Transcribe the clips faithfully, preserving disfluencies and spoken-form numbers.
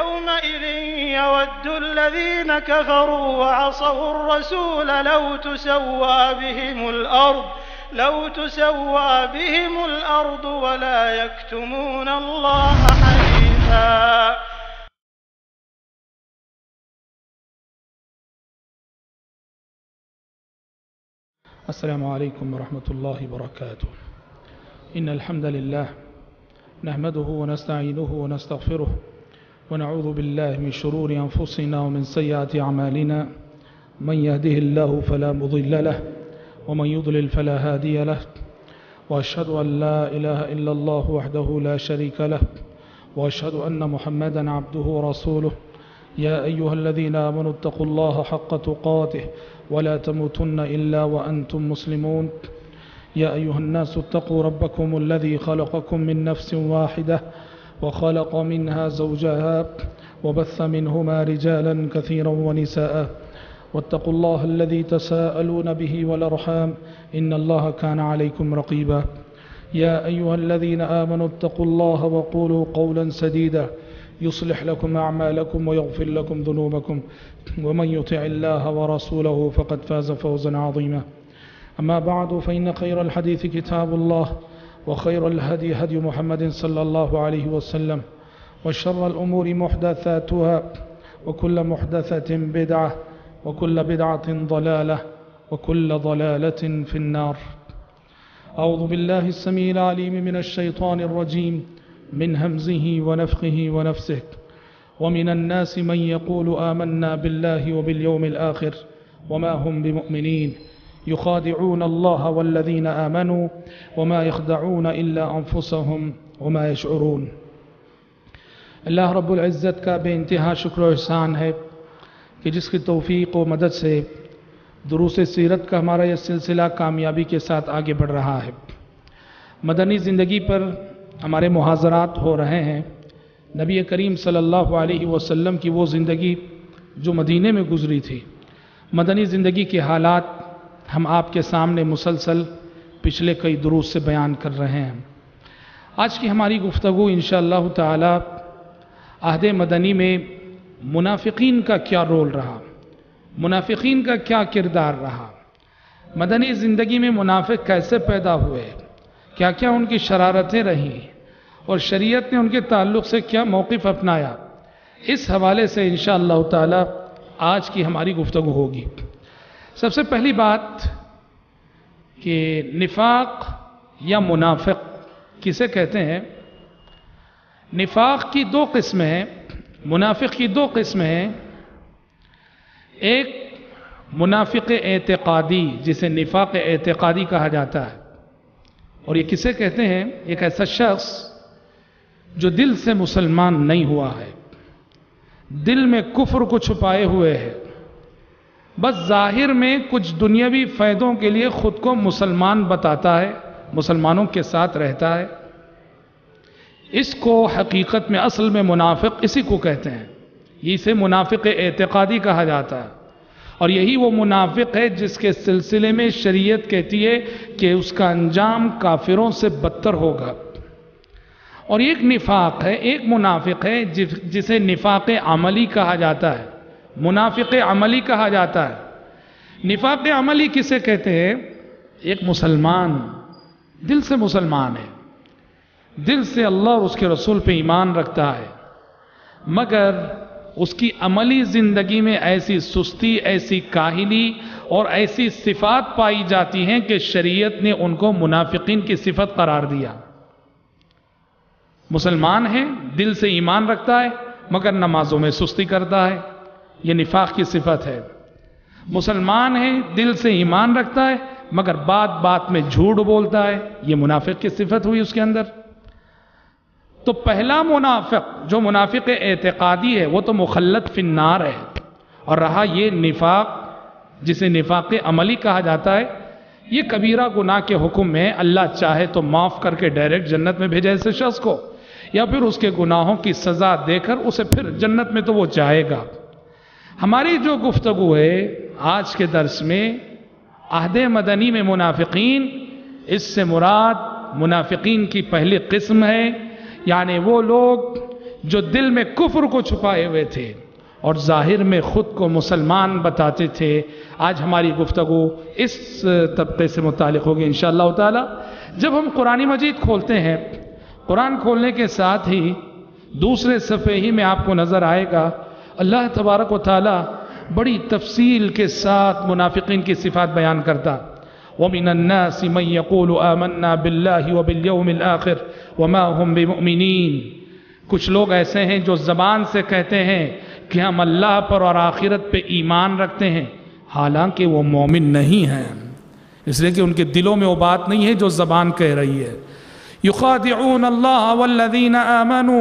يومئذ يود الذين كفروا وعصوا الرسول لو تسوى بهم الأرض لو تسوى بهم الأرض ولا يكتمون الله حديثا। السلام عليكم ورحمة الله وبركاته। إن الحمد لله نحمده ونستعينه ونستغفره ونعوذ بالله من شرور أنفسنا ومن سيئات أعمالنا، من يهده الله فلا مضل له ومن يضلل فلا هادي له، وأشهد أن لا إله إلا الله وحده لا شريك له، وأشهد أن محمدا عبده ورسوله. يا أيها الذين آمنوا اتقوا الله حق تقاته ولا تموتن إلا وأنتم مسلمون. يا أيها الناس اتقوا ربكم الذي خلقكم من نفس واحدة وخلق منها زوجها وبث منهما رجالا كثيرا ونساء، واتقوا الله الذي تساءلون به والأرحام إن الله كان عليكم رقيبا. يا أيها الذين آمنوا اتقوا الله وقولوا قولا سديدا يصلح لكم أعمالكم ويغفر لكم ذنوبكم، ومن يطع الله ورسوله فقد فاز فوزا عظيما. أما بعد، فإن خير الحديث كتاب الله، وخير الهدي هدي محمد صلى الله عليه وسلم، وشر الأمور محدثاتها، وكل محدثة بدعة، وكل بدعة ضلالة، وكل ضلالة في النار. أعوذ بالله السميع العليم من الشيطان الرجيم، من همزه ونفخه ونفسه. ومن الناس من يقول آمنا بالله وباليوم الآخر وما هم بمؤمنين، يخادعون الله والذين آمنوا وما يخدعون إلا أنفسهم وما يشعرون। अल्लाह रब्बुल इज़्ज़त का बेइंतहा शुक्र और एहसान है कि जिसकी तौफीक और मदद से दुरूस सीरत का हमारा यह सिलसिला कामयाबी के साथ आगे बढ़ रहा है। मदनी ज़िंदगी पर हमारे मुहाजरात हो रहे हैं। नबी करीम सल्लल्लाहु अलैहि वसल्लम की वो ज़िंदगी जो मदीने में गुजरी थी, मदनी ज़िंदगी के हालात हम आपके सामने मुसलसल पिछले कई दुरूस से बयान कर रहे हैं। आज की हमारी गुफ्तगू इंशाअल्लाह ताला अहद मदनी में मुनाफिकीन का क्या रोल रहा, मुनाफिकीन का क्या किरदार रहा, मदनी ज़िंदगी में मुनाफिक कैसे पैदा हुए, क्या क्या उनकी शरारतें रहीं और शरीयत ने उनके ताल्लुक़ से क्या मौक़िफ़ अपनाया, इस हवाले से इंशाअल्लाह ताला आज की हमारी गुफ्तगू होगी। सबसे पहली बात कि निफाक या मुनाफिक किसे कहते हैं। निफाक की दो किस्में हैं, मुनाफिक की दो किस्में हैं। एक मुनाफिक एतिकादी, जिसे निफाक एतिकादी कहा जाता है, और ये किसे कहते हैं, एक ऐसा शख्स जो दिल से मुसलमान नहीं हुआ है, दिल में कुफ्र को छुपाए हुए है, बस जाहिर में कुछ दुनियावी फ़ायदों के लिए ख़ुद को मुसलमान बताता है, मुसलमानों के साथ रहता है। इसको हकीकत में असल में मुनाफिक इसी को कहते हैं, इसे मुनाफिक एतिकादी कहा जाता है। और यही वो मुनाफिक है जिसके सिलसिले में शरीयत कहती है कि उसका अंजाम काफिरों से बदतर होगा। और एक निफाक है, एक मुनाफिक है जिसे निफाक अमली कहा जाता है, मुनाफिक अमली कहा जाता है। निफाक़ अमली किसे कहते हैं? एक मुसलमान दिल से मुसलमान है, दिल से अल्लाह और उसके रसूल पे ईमान रखता है, मगर उसकी अमली ज़िंदगी में ऐसी सुस्ती, ऐसी काहिली और ऐसी सिफ़ात पाई जाती हैं कि शरीयत ने उनको मुनाफिकीन की सिफ़त करार दिया। मुसलमान है, दिल से ईमान रखता है, मगर नमाज़ों में सुस्ती करता है, ये निफाक़ की सिफ़त है। मुसलमान है, दिल से ईमान रखता है, मगर बात बात में झूठ बोलता है, ये मुनाफिक की सिफत हुई उसके अंदर। तो पहला मुनाफिक जो मुनाफिक एतकादी है वो तो मुखल्लद फिन्नार है, और रहा ये निफाक जिसे निफाक अमली कहा जाता है, ये कबीरा गुनाह के हुक्म है। अल्लाह चाहे तो माफ़ करके डायरेक्ट जन्नत में भेजे ऐसे शख्स को, या फिर उसके गुनाहों की सज़ा देकर उसे फिर जन्नत में तो वो जाएगा। हमारी जो गुफ्तगू है आज के दर्स में अहदे मदनी में मुनाफिकीन, इससे मुराद मुनाफिकीन की पहली किस्म है, यानी वो लोग जो दिल में कुफ्र को छुपाए हुए थे और जाहिर में ख़ुद को मुसलमान बताते थे। आज हमारी गुफ्तगू इस तबके से मुतालिक होगी इंशाअल्लाह ताला। जब हम कुरान मजीद खोलते हैं, कुरान खोलने के साथ ही दूसरे सफ़े ही में आपको नज़र आएगा अल्लाह तबारक व ताला बड़ी तफसील के साथ मुनाफिकीन की सिफात बयान करता। वमिन अन्नासि मन यक़ूलु आमन्ना बिल्लाहि व बिल यौमिल आखिर व मा हुम बिमुमिनीन। कुछ लोग ऐसे हैं जो ज़बान से कहते हैं कि हम अल्लाह पर और आखिरत पे ईमान रखते हैं, हालांकि वो मोमिन नहीं हैं, इसलिए कि उनके दिलों में वो बात नहीं है जो ज़बान कह रही है। युखादिऊन अल्लाह वल्लज़ीना आमनू,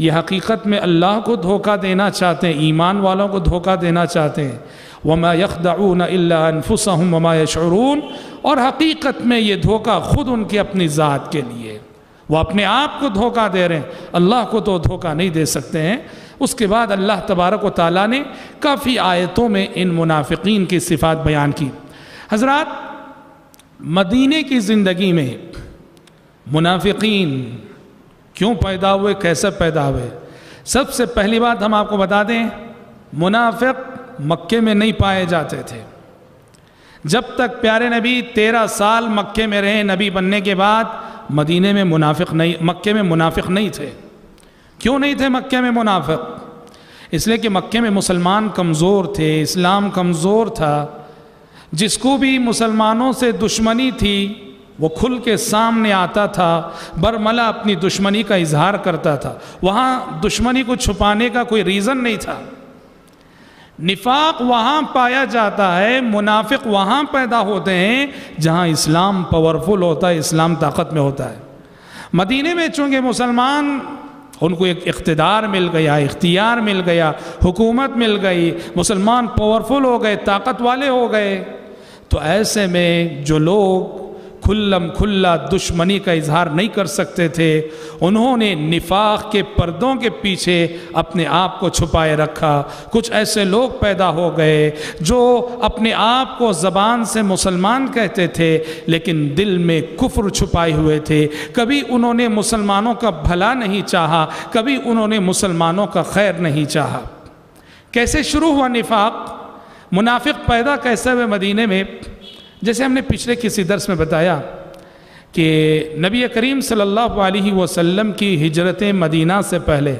ये हकीकत में अल्लाह को धोखा देना चाहते हैं, ईमान वालों को धोखा देना चाहते हैं। वमा यखदऊन इल्ला अनफुसहुम वमा यशऊरून, और हकीकत में ये धोखा खुद उनकी अपनी ज़ात के लिए, वो अपने आप को धोखा दे रहे हैं, अल्लाह को तो धोखा नहीं दे सकते हैं। उसके बाद अल्लाह तबारक व ताला ने काफ़ी आयतों में इन मुनाफिकीन की सिफ़ात बयान की। हजरात, मदीने की ज़िंदगी में मुनाफिकीन क्यों पैदा हुए, कैसे पैदा हुए? सबसे पहली बात हम आपको बता दें, मुनाफिक मक्के में नहीं पाए जाते थे। जब तक प्यारे नबी तेरह साल मक्के में रहे नबी बनने के बाद, मदीने में मुनाफिक नहीं, मक्के में मुनाफिक नहीं थे। क्यों नहीं थे मक्के में मुनाफिक? इसलिए कि मक्के में मुसलमान कमज़ोर थे, इस्लाम कमज़ोर था, जिसको भी मुसलमानों से दुश्मनी थी वो खुल के सामने आता था, बरमला अपनी दुश्मनी का इजहार करता था, वहाँ दुश्मनी को छुपाने का कोई रीज़न नहीं था। निफाक वहाँ पाया जाता है, मुनाफिक वहाँ पैदा होते हैं जहाँ इस्लाम पावरफुल होता है, इस्लाम ताकत में होता है। मदीने में चूँकि मुसलमान, उनको एक इख्तियार मिल गया, इख्तियार मिल गया, हुकूमत मिल गई, मुसलमान पावरफुल हो गए, ताकत वाले हो गए, तो ऐसे में जो लोग खुल्लम खुल्ला दुश्मनी का इजहार नहीं कर सकते थे, उन्होंने निफाक के पर्दों के पीछे अपने आप को छुपाए रखा। कुछ ऐसे लोग पैदा हो गए जो अपने आप को ज़बान से मुसलमान कहते थे लेकिन दिल में कुफ्र छुपाए हुए थे। कभी उन्होंने मुसलमानों का भला नहीं चाहा, कभी उन्होंने मुसलमानों का खैर नहीं चाहा। कैसे शुरू हुआ निफाक, मुनाफिक पैदा कैसे हुए मदीने में? जैसे हमने पिछले किसी दर्स में बताया कि नबी करीम सल्लल्लाहु अलैहि वसल्लम की हिजरत मदीना से पहले,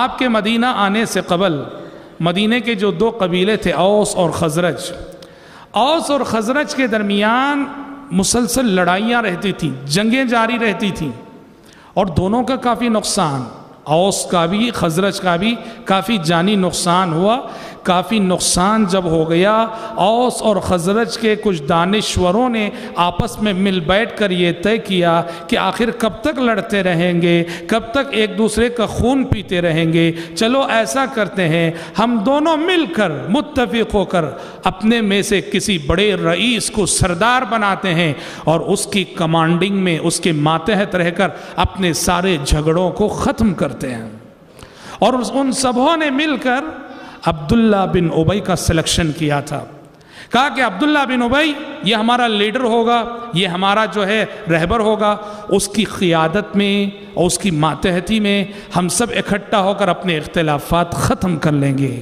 आपके मदीना आने से कबल, मदीने के जो दो कबीले थे औस और खजरज, औस और खजरज के दरमियान मुसलसल लड़ाइयाँ रहती थीं, जंगें जारी रहती थीं, और दोनों का काफ़ी नुकसान, औस का भी खजरज का भी काफ़ी जानी नुकसान हुआ। काफ़ी नुकसान जब हो गया, औस और खजरज के कुछ दानिश्वरों ने आपस में मिल बैठ कर ये तय किया कि आखिर कब तक लड़ते रहेंगे, कब तक एक दूसरे का खून पीते रहेंगे, चलो ऐसा करते हैं, हम दोनों मिलकर मुत्तफिक होकर अपने में से किसी बड़े रईस को सरदार बनाते हैं और उसकी कमांडिंग में, उसके मातहत रहकर अपने सारे झगड़ों को ख़त्म करते हैं। और उन सबों ने मिलकर अब्दुल्ला बिन उबई का सिलेक्शन किया था। कहा कि अब्दुल्ला बिन उबई ये हमारा लीडर होगा, ये हमारा जो है रहबर होगा, उसकी क़ियादत में और उसकी मातहती में हम सब इकट्ठा होकर अपने इख्तिलाफ़ात ख़त्म कर लेंगे।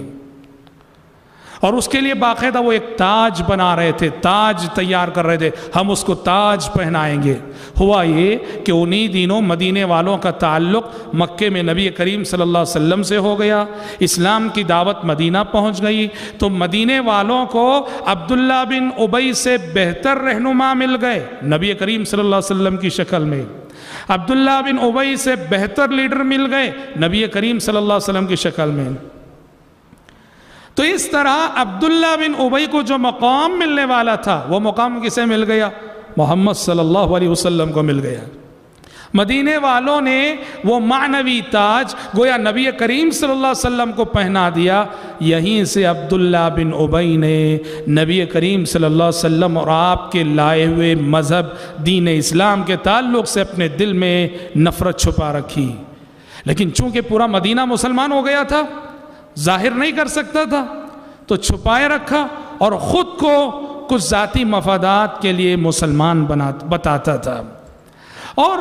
और उसके लिए बाकायदा वो एक ताज बना रहे थे, ताज तैयार कर रहे थे, हम उसको ताज पहनाएंगे। हुआ ये कि उन्हीं दिनों मदीने वालों का ताल्लुक मक्के में नबी करीम सल्लल्लाहु अलैहि वसल्लम से हो गया, इस्लाम की दावत मदीना पहुंच गई, तो मदीने वालों को अब्दुल्ला बिन उबई से बेहतर रहनुमा मिल गए नबी करीम सल्लल्लाहु अलैहि वसल्लम की शक्ल में, अब्दुल्ला बिन उबई से बेहतर लीडर मिल गए नबी करीम सल्लल्लाहु अलैहि वसल्लम की शक्ल में। तो इस तरह अब्दुल्ला बिन उबई को जो मकाम मिलने वाला था वो मकाम किसे मिल गया? मोहम्मद सल्लल्लाहु अलैहि वसल्लम को मिल गया। मदीने वालों ने वो मानवी ताज गोया नबी करीम सल्लल्लाहु अलैहि वसल्लम को पहना दिया। यहीं से अब्दुल्ला बिन उबई ने नबी करीम सल्लल्लाहु अलैहि वसल्लम और आपके लाए हुए मज़हब दीन इस्लाम के ताल्लुक़ से अपने दिल में नफ़रत छुपा रखी, लेकिन चूँकि पूरा मदीना मुसलमान हो गया था, जाहिर नहीं कर सकता था, तो छुपाए रखा और ख़ुद को कुछ ज़ाती मफादात के लिए मुसलमान बना बताता था। और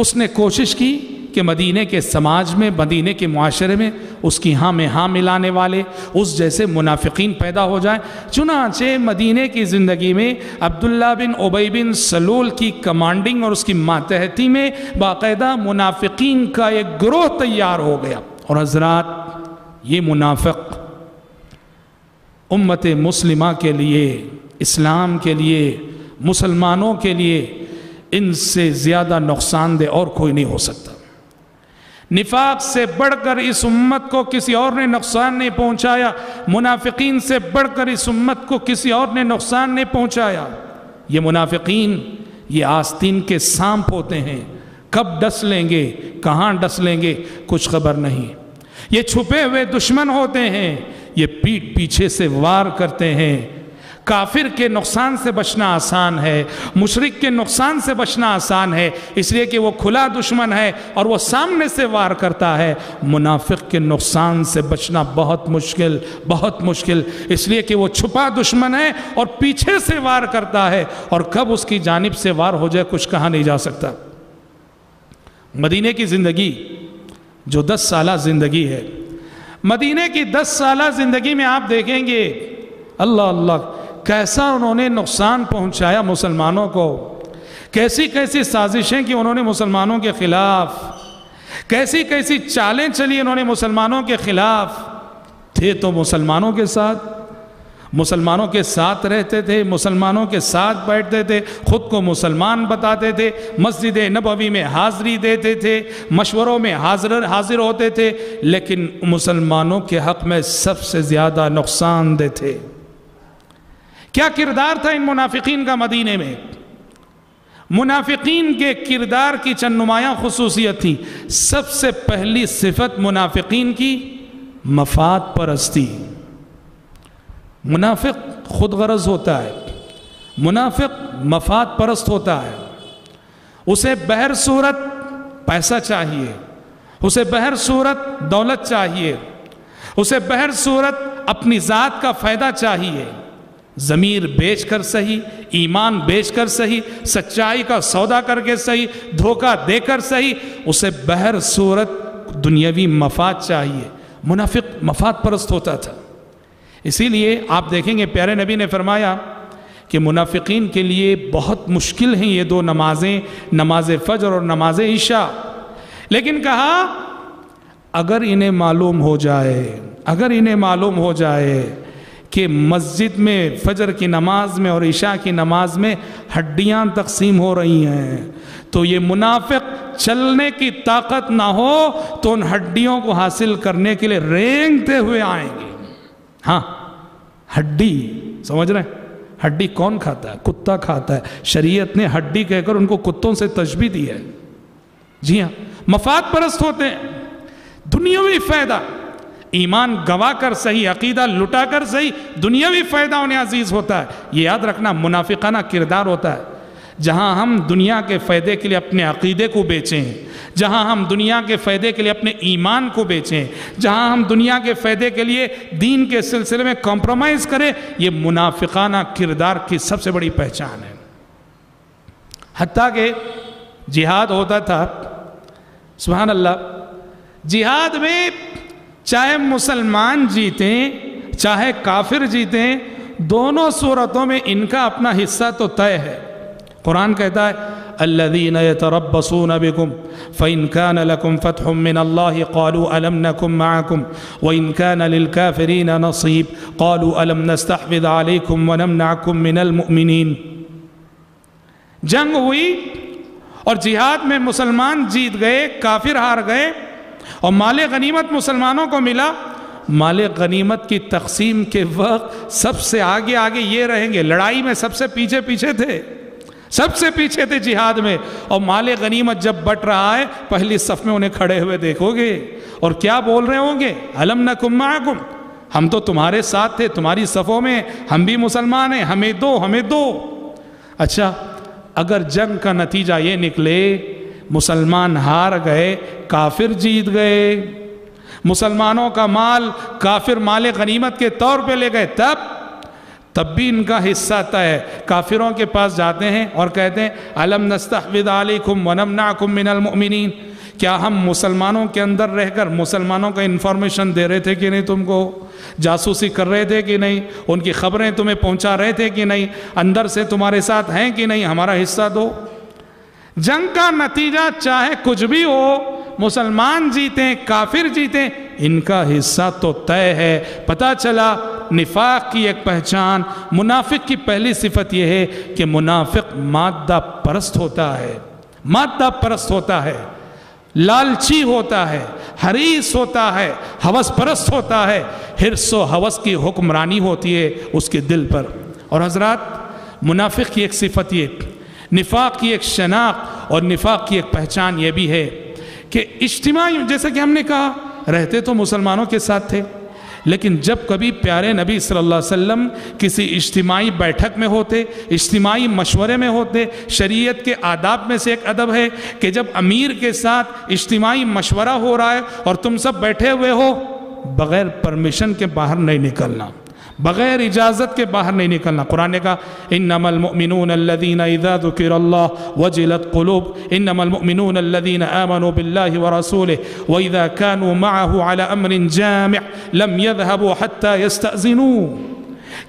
उसने कोशिश की कि मदीने के समाज में, मदीने के मुआशरे में उसकी हाँ में हाँ मिलाने वाले, उस जैसे मुनाफिकीन पैदा हो जाए। चुनांचे मदीने की ज़िंदगी में अब्दुल्ला बिन उबई बिन सलूल की कमांडिंग और उसकी मातहती में बाकायदा मुनाफिकीन का एक गिरोह तैयार हो गया। और हजरात, ये मुनाफिक उम्मत मुस्लिमा के लिए, इस्लाम के लिए, मुसलमानों के लिए इनसे ज़्यादा नुकसानदेह और कोई नहीं हो सकता। निफाक से बढ़कर इस उम्मत को किसी और ने नुकसान नहीं पहुंचाया, मुनाफिकीन से बढ़कर इस उम्मत को किसी और ने नुकसान नहीं पहुंचाया। ये मुनाफिकीन ये आस्तीन के सांप होते हैं, कब डस लेंगे, कहाँ डस लेंगे, कुछ खबर नहीं। ये छुपे हुए दुश्मन होते हैं, ये पीठ पीछे से वार करते हैं। काफिर के नुकसान से बचना आसान है, मुशरिक के नुकसान से बचना आसान है, इसलिए कि वो खुला दुश्मन है और वो सामने से वार करता है। मुनाफिक के नुकसान से बचना बहुत मुश्किल, बहुत मुश्किल, इसलिए कि वो छुपा दुश्मन है और पीछे से वार करता है, और कब उसकी जानिब से वार हो जाए कुछ कहा नहीं जा सकता। मदीने की ज़िंदगी जो दस साल ज़िंदगी है, मदीने की दस साल ज़िंदगी में आप देखेंगे अल्लाह अल्लाह कैसा उन्होंने नुकसान पहुंचाया मुसलमानों को, कैसी कैसी साजिशें की उन्होंने मुसलमानों के ख़िलाफ़, कैसी कैसी चालें चली उन्होंने मुसलमानों के ख़िलाफ़। थे तो मुसलमानों के साथ, मुसलमानों के साथ रहते थे, मुसलमानों के साथ बैठते थे, ख़ुद को मुसलमान बताते थे, मस्जिद नबवी में हाज़री देते थे, मशवरों में हाज़र हाज़िर होते थे, लेकिन मुसलमानों के हक़ में सबसे ज़्यादा नुकसानदेह थे। क्या किरदार था इन मुनाफिकीन का मदीने में? मुनाफिकीन के किरदार की चंद नुमायाँ खुसूसियत थी। सबसे पहली सिफत मुनाफिकीन की मफाद परस्ती। मुनाफिक खुद गरज होता है, मुनाफिक मफाद परस्त होता है। उसे बहर सूरत पैसा चाहिए, उसे बहर सूरत दौलत चाहिए, उसे बहर सूरत अपनी ज़ात का फ़ायदा चाहिए। ज़मीर बेच कर सही, ईमान बेच कर सही, सच्चाई का सौदा करके सही, धोखा देकर सही, उसे बहर सूरत दुनियावी मफाद चाहिए। मुनाफिक मफाद परस्त होता था। इसीलिए आप देखेंगे प्यारे नबी ने फरमाया कि मुनाफिकीन के लिए बहुत मुश्किल हैं ये दो नमाजें, नमाज फजर और नमाज ईशा। लेकिन कहा अगर इन्हें मालूम हो जाए, अगर इन्हें मालूम हो जाए कि मस्जिद में फजर की नमाज में और ईशा की नमाज में हड्डियां तकसीम हो रही हैं, तो ये मुनाफिक चलने की ताकत ना हो तो उन हड्डियों को हासिल करने के लिए रेंगते हुए आएंगे। हाँ, हड्डी समझ रहे हैं? हड्डी कौन खाता है? कुत्ता खाता है। शरीयत ने हड्डी कहकर उनको कुत्तों से तशबीह दी है। जी हाँ, मफाद परस्त होते हैं, दुनियावी फ़ायदा, ईमान गवा कर सही, अकीदा लुटा कर सही, दुनियावी फ़ायदा उन्हें अजीज़ होता है। ये याद रखना मुनाफिकाना किरदार होता है। जहाँ हम दुनिया के फ़ायदे के लिए अपने अकीदे को बेचें, जहाँ हम दुनिया के फ़ायदे के लिए अपने ईमान को बेचें, जहाँ हम दुनिया के फ़ायदे के लिए दीन के सिलसिले में कॉम्प्रोमाइज़ करें, ये मुनाफिकाना किरदार की सबसे बड़ी पहचान है। हत्ता के जिहाद होता था, सुभान अल्लाह, जिहाद में चाहे मुसलमान जीतें चाहे काफिर जीतें, दोनों सूरतों में इनका अपना हिस्सा तो तय है। कुरान कहता है अल्लज़ीन यतरब्बसून बिकुम फ़इन कान लकुम फ़तहुम मिन अल्लाह क़ालू अलम नकुम मअकुम व इन कान लिलकाफ़िरीन नसीब क़ालू अलम नस्तहविज़ अलैकुम व नमनअकुम मिनल मुमिनीन। जंग हुई और जिहाद में मुसलमान जीत गए, काफिर हार गए, और माल गनीमत मुसलमानों को मिला। माल गनीमत की तकसीम के वक्त सबसे आगे आगे ये रहेंगे, लड़ाई में सबसे पीछे पीछे थे, सबसे पीछे थे जिहाद में, और माल गनीमत जब बट रहा है पहली सफ में उन्हें खड़े हुए देखोगे और क्या बोल रहे होंगे, अलम नकुम माकुम, हम तो तुम्हारे साथ थे, तुम्हारी सफ़ों में, हम भी मुसलमान हैं, हमें दो, हमें दो। अच्छा, अगर जंग का नतीजा ये निकले मुसलमान हार गए, काफिर जीत गए, मुसलमानों का माल काफिर माल गनीमत के तौर पे ले गए, तब तब भी इनका हिस्सा तय है। काफिरों के पास जाते हैं और कहते हैं अलम नस्तहविज़ अलैकुम व नमनअकुम मिनल मुमिनीन, क्या हम मुसलमानों के अंदर रहकर मुसलमानों का इन्फॉर्मेशन दे रहे थे कि नहीं, तुमको जासूसी कर रहे थे कि नहीं, उनकी खबरें तुम्हें पहुंचा रहे थे कि नहीं, अंदर से तुम्हारे साथ हैं कि नहीं, हमारा हिस्सा दो। जंग का नतीजा चाहे कुछ भी हो, मुसलमान जीतें काफिर जीतें, इनका हिस्सा तो तय है। पता चला निफाक की एक पहचान, मुनाफिक की पहली सिफत यह है कि मुनाफिक मादा परस्त होता है, मादा परस्त होता है, लालची होता है, हरीस होता है, हवस परस्त होता है, हिरसो हवस की हुक्मरानी होती है उसके दिल पर। और हजरात, मुनाफिक की एक सिफत ये, निफाक की एक शनाख्त और निफाक की एक पहचान ये भी है कि इज्तिमाई, जैसे कि हमने कहा, रहते तो मुसलमानों के साथ थे, लेकिन जब कभी प्यारे नबी सल्लल्लाहु अलैहि वसल्लम किसी इज्तिमाई बैठक में होते, इज्तिमाई मशवरे में होते, शरीयत के आदाब में से एक अदब है कि जब अमीर के साथ इज्तिमाई मशवरा हो रहा है और तुम सब बैठे हुए हो, बग़ैर परमिशन के बाहर नहीं निकलना, बग़ैर इजाज़त के बाहर नहीं निकलना। कुरान ने कहा इन्नमल मुमिनून अल्लज़ीना इज़ा ज़ुकिरल्लाह वजिलत क़ुलूब इन्नमल मुमिनून अल्लज़ीना आमनू बिल्लाहि व रसूलिहि व इज़ा कानू मअहू अला अम्रिन जामिअ लम यज़हबू हत्ता यस्तअज़िनू।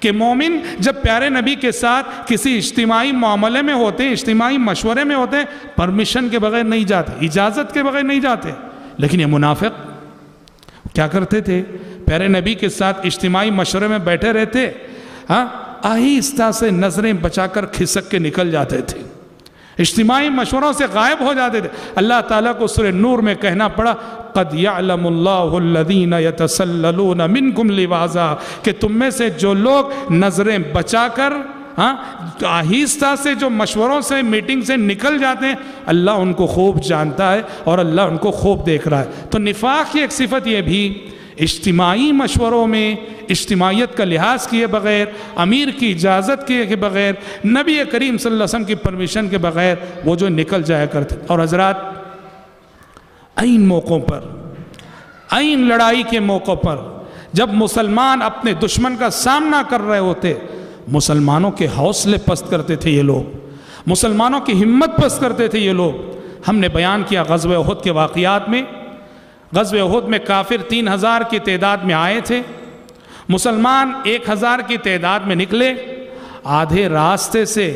कि मोमिन जब प्यारे नबी के साथ किसी इज्तिमाई मामले में होते हैं, इज्तिमाई मशवरे में होते हैं, परमिशन के बग़ैर नहीं जाते, इजाज़त के बग़ैर नहीं जाते। लेकिन ये मुनाफिक क्या करते थे, प्यारे नबी के साथ इज्तिमाई मशवरे में बैठे रहते, हाँ, आहिस्ता से नज़रें बचाकर खिसक के निकल जाते थे, इज्तिमाई मशवरों से गायब हो जाते थे। अल्लाह ताला को सूरह नूर में कहना पड़ा क़द यअलमुल्लाहु अल्लज़ीना यतसल्ललूना मिनकुम लिवाज़ा, कि तुम में से जो लोग नज़रें बचाकर, हाँ, आहिस्ता से, जो मशवरों से, मीटिंग से निकल जाते हैं, अल्लाह उनको खूब जानता है और अल्लाह उनको खूब देख रहा है। तो निफाक की एक सिफत यह भी, इज्तिमाई मशवरों में इज्तिमाइयत का लिहाज किए बग़ैर, अमीर की इजाज़त के बग़ैर, नबी करीम सल्लल्लाहु अलैहि वसल्लम की परमिशन के बग़ैर वो जो निकल जाया करते। और हजरात, ऐन मौक़ों पर, ऐन लड़ाई के मौक़ों पर, जब मुसलमान अपने दुश्मन का सामना कर रहे होते, मुसलमानों के हौसले पस्त करते थे ये लोग, मुसलमानों की हिम्मत पस्त करते थे ये लोग। हमने बयान किया ग़ज़वे उहुद के वाक़ियात में, ग़ज़वे उहुद में काफिर तीन हज़ार की तादाद में आए थे, मुसलमान एक हज़ार की तादाद में निकले। आधे रास्ते से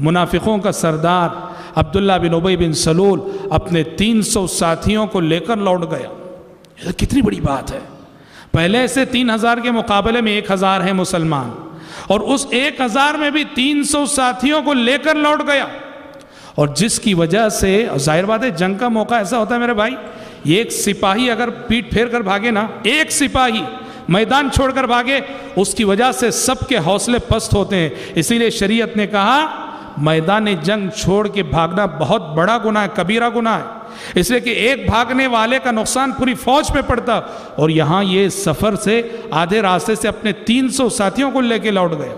मुनाफिकों का सरदार अब्दुल्ला बिन उबई बिन सलूल अपने तीन सौ साथियों को लेकर लौट गया। कितनी बड़ी बात है, पहले से तीन हज़ार के मुकाबले में एक हज़ार है मुसलमान, और उस एक हज़ार में भी तीन सौ साथियों को लेकर लौट गया। और जिसकी वजह से, जाहिर बात है जंग का मौका ऐसा होता है मेरे भाई, एक सिपाही अगर पीठ फेर कर भागे ना, एक सिपाही मैदान छोड़कर भागे, उसकी वजह से सबके हौसले पस्त होते हैं। इसीलिए शरीयत ने कहा मैदान जंग छोड़ के भागना बहुत बड़ा गुनाह है, कबीरा गुनाह है, इसलिए कि एक भागने वाले का नुकसान पूरी फौज पे पड़ता। और यहाँ ये सफ़र से, आधे रास्ते से अपने तीन सौ साथियों को लेके लौट गए।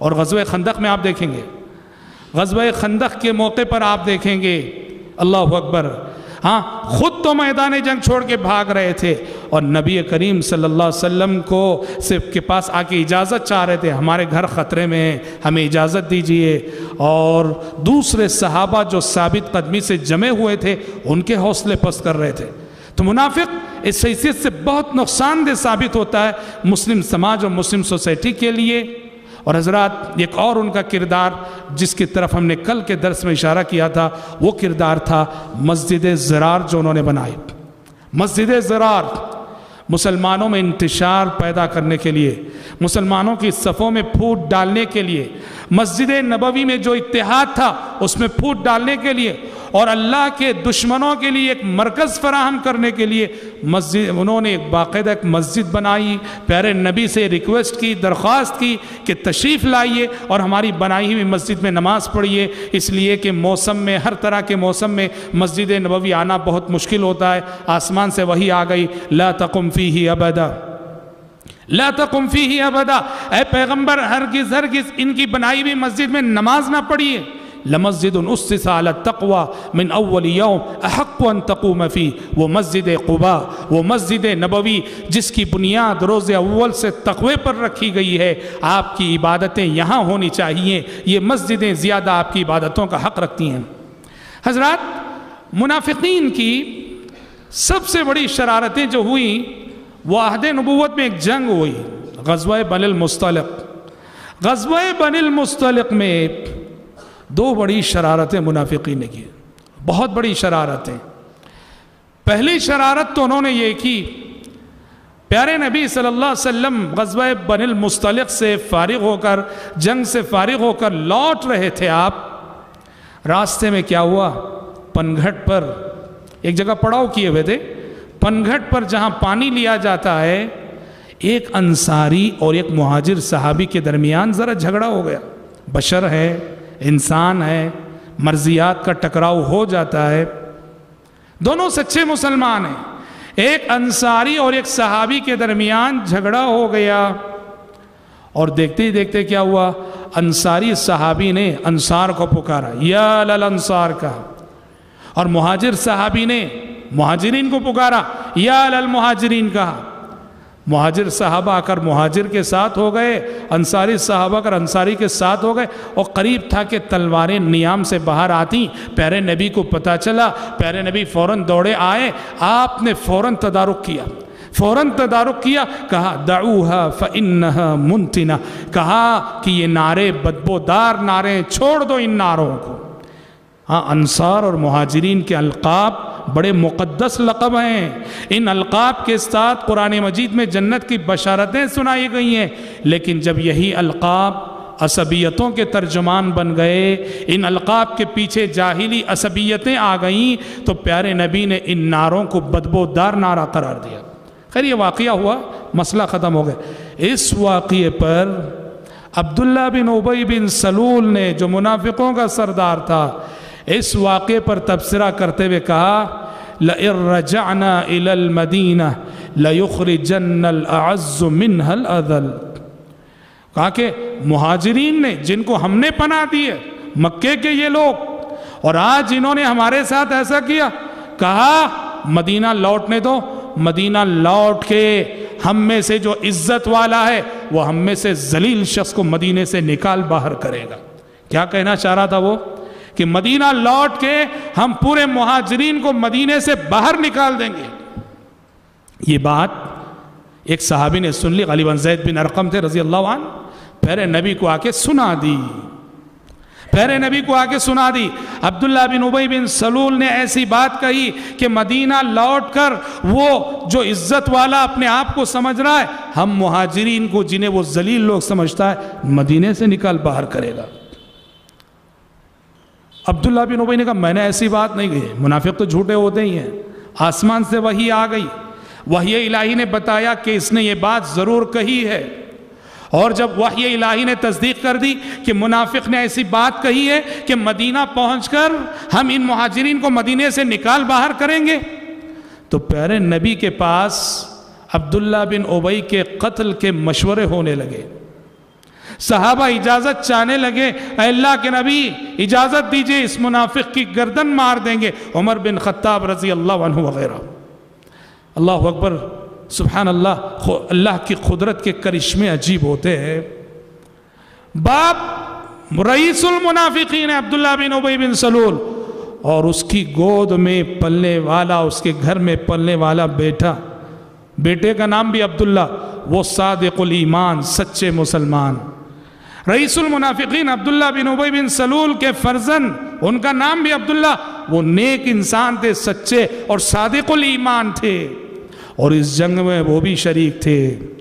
और ग़ज़वे खंदक में आप देखेंगे, ग़ज़वे खंदक के मौके पर आप देखेंगे, अल्लाह अकबर, हाँ, ख़ुद तो मैदान जंग छोड़ के भाग रहे थे और नबी करीम सल्लल्लाहु अलैहि वसल्लम को सिर्फ के पास आके इजाज़त चाह रहे थे, हमारे घर ख़तरे में है, हमें इजाज़त दीजिए। और दूसरे सहाबा जो साबित कदमी से जमे हुए थे, उनके हौसले पस्त कर रहे थे। तो मुनाफिक इस हैसियत से बहुत नुकसानदेह साबित होता है मुस्लिम समाज और मुस्लिम सोसाइटी के लिए। और हजरात, एक और उनका किरदार जिसकी तरफ हमने कल के दर्स में इशारा किया था, वो किरदार था मस्जिद ज़रार जो उन्होंने बनाई। मस्जिद ज़रार मुसलमानों में इंतशार पैदा करने के लिए, मुसलमानों की सफ़ों में फूट डालने के लिए, मस्जिद नबवी में जो इत्तेहाद था उसमें फूट डालने के लिए और अल्लाह के दुश्मनों के लिए एक मरकज़ फराहम करने के लिए मस्जिद उन्होंने एक बाकायदा एक मस्जिद बनाई। प्यारे नबी से रिक्वेस्ट की, दरख्वास्त की कि तशरीफ़ लाइए और हमारी बनाई हुई मस्जिद में नमाज़ पढ़िए, इसलिए कि मौसम में, हर तरह के मौसम में मस्जिद नबवी आना बहुत मुश्किल होता है। आसमान से वही आ गई, ला तकुम फीही अबदा, ला तकुम फीही अबदा, ऐ पैगम्बर हरगिज़ हरगिज़ इनकी बनाई हुई मस्जिद में नमाज ना पढ़िए। लमस्जिद उस्सिस अला तक़वा मिन अव्वल यौम अहक़्क़ु अन तक़ूम फ़ी, वो मस्जिद क़ुबा, वो मस्जिद नबवी जिसकी बुनियाद रोज़े अव्वल से तक़वे पर रखी गई है। आपकी इबादतें यहाँ होनी चाहिए, ये मस्जिदें ज़्यादा आपकी इबादतों का हक़ रखती हैं। हजरात, मुनाफिकीन की सबसे बड़ी शरारतें जो हुई वो अहदे नबुव्वत में एक जंग हुई, ग़ज़वा बनिल मुस्तलिक़। ग़ज़वा बनिल मुस्तलिक़ में दो बड़ी शरारतें मुनाफिकीन ने की, बहुत बड़ी शरारतें। पहली शरारत तो उन्होंने ये की, प्यारे नबी सल्लल्लाहु अलैहि वसल्लम ग़ज़वा बनिल मुस्तलिक़ से फारिग होकर, जंग से फारिग होकर लौट रहे थे। आप रास्ते में क्या हुआ, पनघट पर एक जगह पड़ाव किए हुए थे। पनघट पर जहाँ पानी लिया जाता है, एक अंसारी और एक मुहाजिर सहाबी के दरमियान ज़रा झगड़ा हो गया। बशर है, इंसान है, मर्जियात का टकराव हो जाता है। दोनों सच्चे मुसलमान हैं, एक अंसारी और एक सहाबी के दरमियान झगड़ा हो गया और देखते ही देखते क्या हुआ, अंसारी सहाबी ने अंसार को पुकारा, या लल अंसार का, और मुहाजिर सहाबी ने मुहाजिरीन को पुकारा, या लल मुहाजिरीन का। मुहाजिर साहबा आकर मुहाजिर के साथ हो गए, अंसारी साहबा आकर अंसारी के साथ हो गए और करीब था कि तलवारें नियाम से बाहर आती। प्यारे नबी को पता चला, प्यारे नबी फ़ौरन दौड़े आए, आपने फ़ौरन तदारुक किया, फ़ौरन तदारुक किया, कहा दऊहा फ़इन्नहा मुंतिना, कहा कि ये नारे बदबोदार नारे, छोड़ दो इन नारों को। हाँ, अंसार और मुहाजिरीन के अलक़ाब बड़े मुक़द्दस लक़ब हैं, इन अलक़ाब के साथ कुरान मजीद में जन्नत की बशारतें सुनाई गई हैं। लेकिन जब यही अलक़ाब असबियतों के तर्जुमान बन गए, इन अलक़ाब के पीछे जाहिली असबियतें आ गईं, तो प्यारे नबी ने इन नारों को बदबोदार नारा करार दिया। खैर, ये वाक़िया हुआ, मसला ख़त्म हो गया। इस वाक़िए पर अब्दुल्ला बिन उबई बिन सलूल ने, जो मुनाफिकों का सरदार था, इस वाक़े पर तबसरा करते हुए कहा, लइन रजाना इलल मदीना लयुखरिजन्नल अअज़्ज़ु मिनहल अज़ल, कहा कि मुहाजिरीन ने जिनको हमने पनाह दी है, मक्के के ये लोग, और आज इन्होंने हमारे साथ ऐसा किया, कहा मदीना लौटने दो, मदीना लौट के हम में से जो इज्जत वाला है वह हम में से जलील शख्स को मदीने से निकाल बाहर करेगा। क्या कहना चाह रहा था वो, कि मदीना लौट के हम पूरे मुहाजिरीन को मदीने से बाहर निकाल देंगे। ये बात एक सहाबी ने सुन ली, अली बिन ज़ैद बिन अरकम थे रजी अल्लाह अन्हु, प्यारे नबी को आके सुना दी, प्यारे नबी को आके सुना दी। अब्दुल्ला बिन उबई बिन सलूल ने ऐसी बात कही कि मदीना लौटकर वो जो इज्जत वाला अपने आप को समझ रहा है, हम मुहाजिरीन को जिन्हें वो जलील लोग समझता है, मदीने से निकाल बाहर करेगा। अब्दुल्ला बिन उबई ने कहा, मैंने ऐसी बात नहीं कही, मुनाफिक तो झूठे होते ही हैं। आसमान से वही आ गई, वही इलाही ने बताया कि इसने ये बात ज़रूर कही है। और जब वही इलाही ने तस्दीक कर दी कि मुनाफिक ने ऐसी बात कही है कि मदीना पहुंचकर हम इन मुहाजिरीन को मदीने से निकाल बाहर करेंगे, तो प्यारे नबी के पास अब्दुल्ला बिन उबई के कत्ल के मशवरे होने लगे। सहाबा इजाज़त चाहने लगे, अल्लाह के नबी इजाज़त दीजिए, इस मुनाफिक की गर्दन मार देंगे। उमर बिन खत्ताब रजी अल्लाह अन्हु वगैरह। अल्लाह अकबर, सुबहान अल्लाह। अल्लाह की कुदरत के करिश्मे अजीब होते हैं। बाप रईसुल मुनाफिकीन अब्दुल्ला बिन उबई बिन सलूल, और उसकी गोद में पलने वाला, उसके घर में पलने वाला बेटा, बेटे का नाम भी अब्दुल्ला, वो सादिकुल ईमान, सच्चे मुसलमान। रईसुल मुनाफिकीन अब्दुल्ला बिन उबई बिन सलूल के फर्जन, उनका नाम भी अब्दुल्ला, वो नेक इंसान थे, सच्चे और सादिकुल ईमान थे, और इस जंग में वो भी शरीक थे।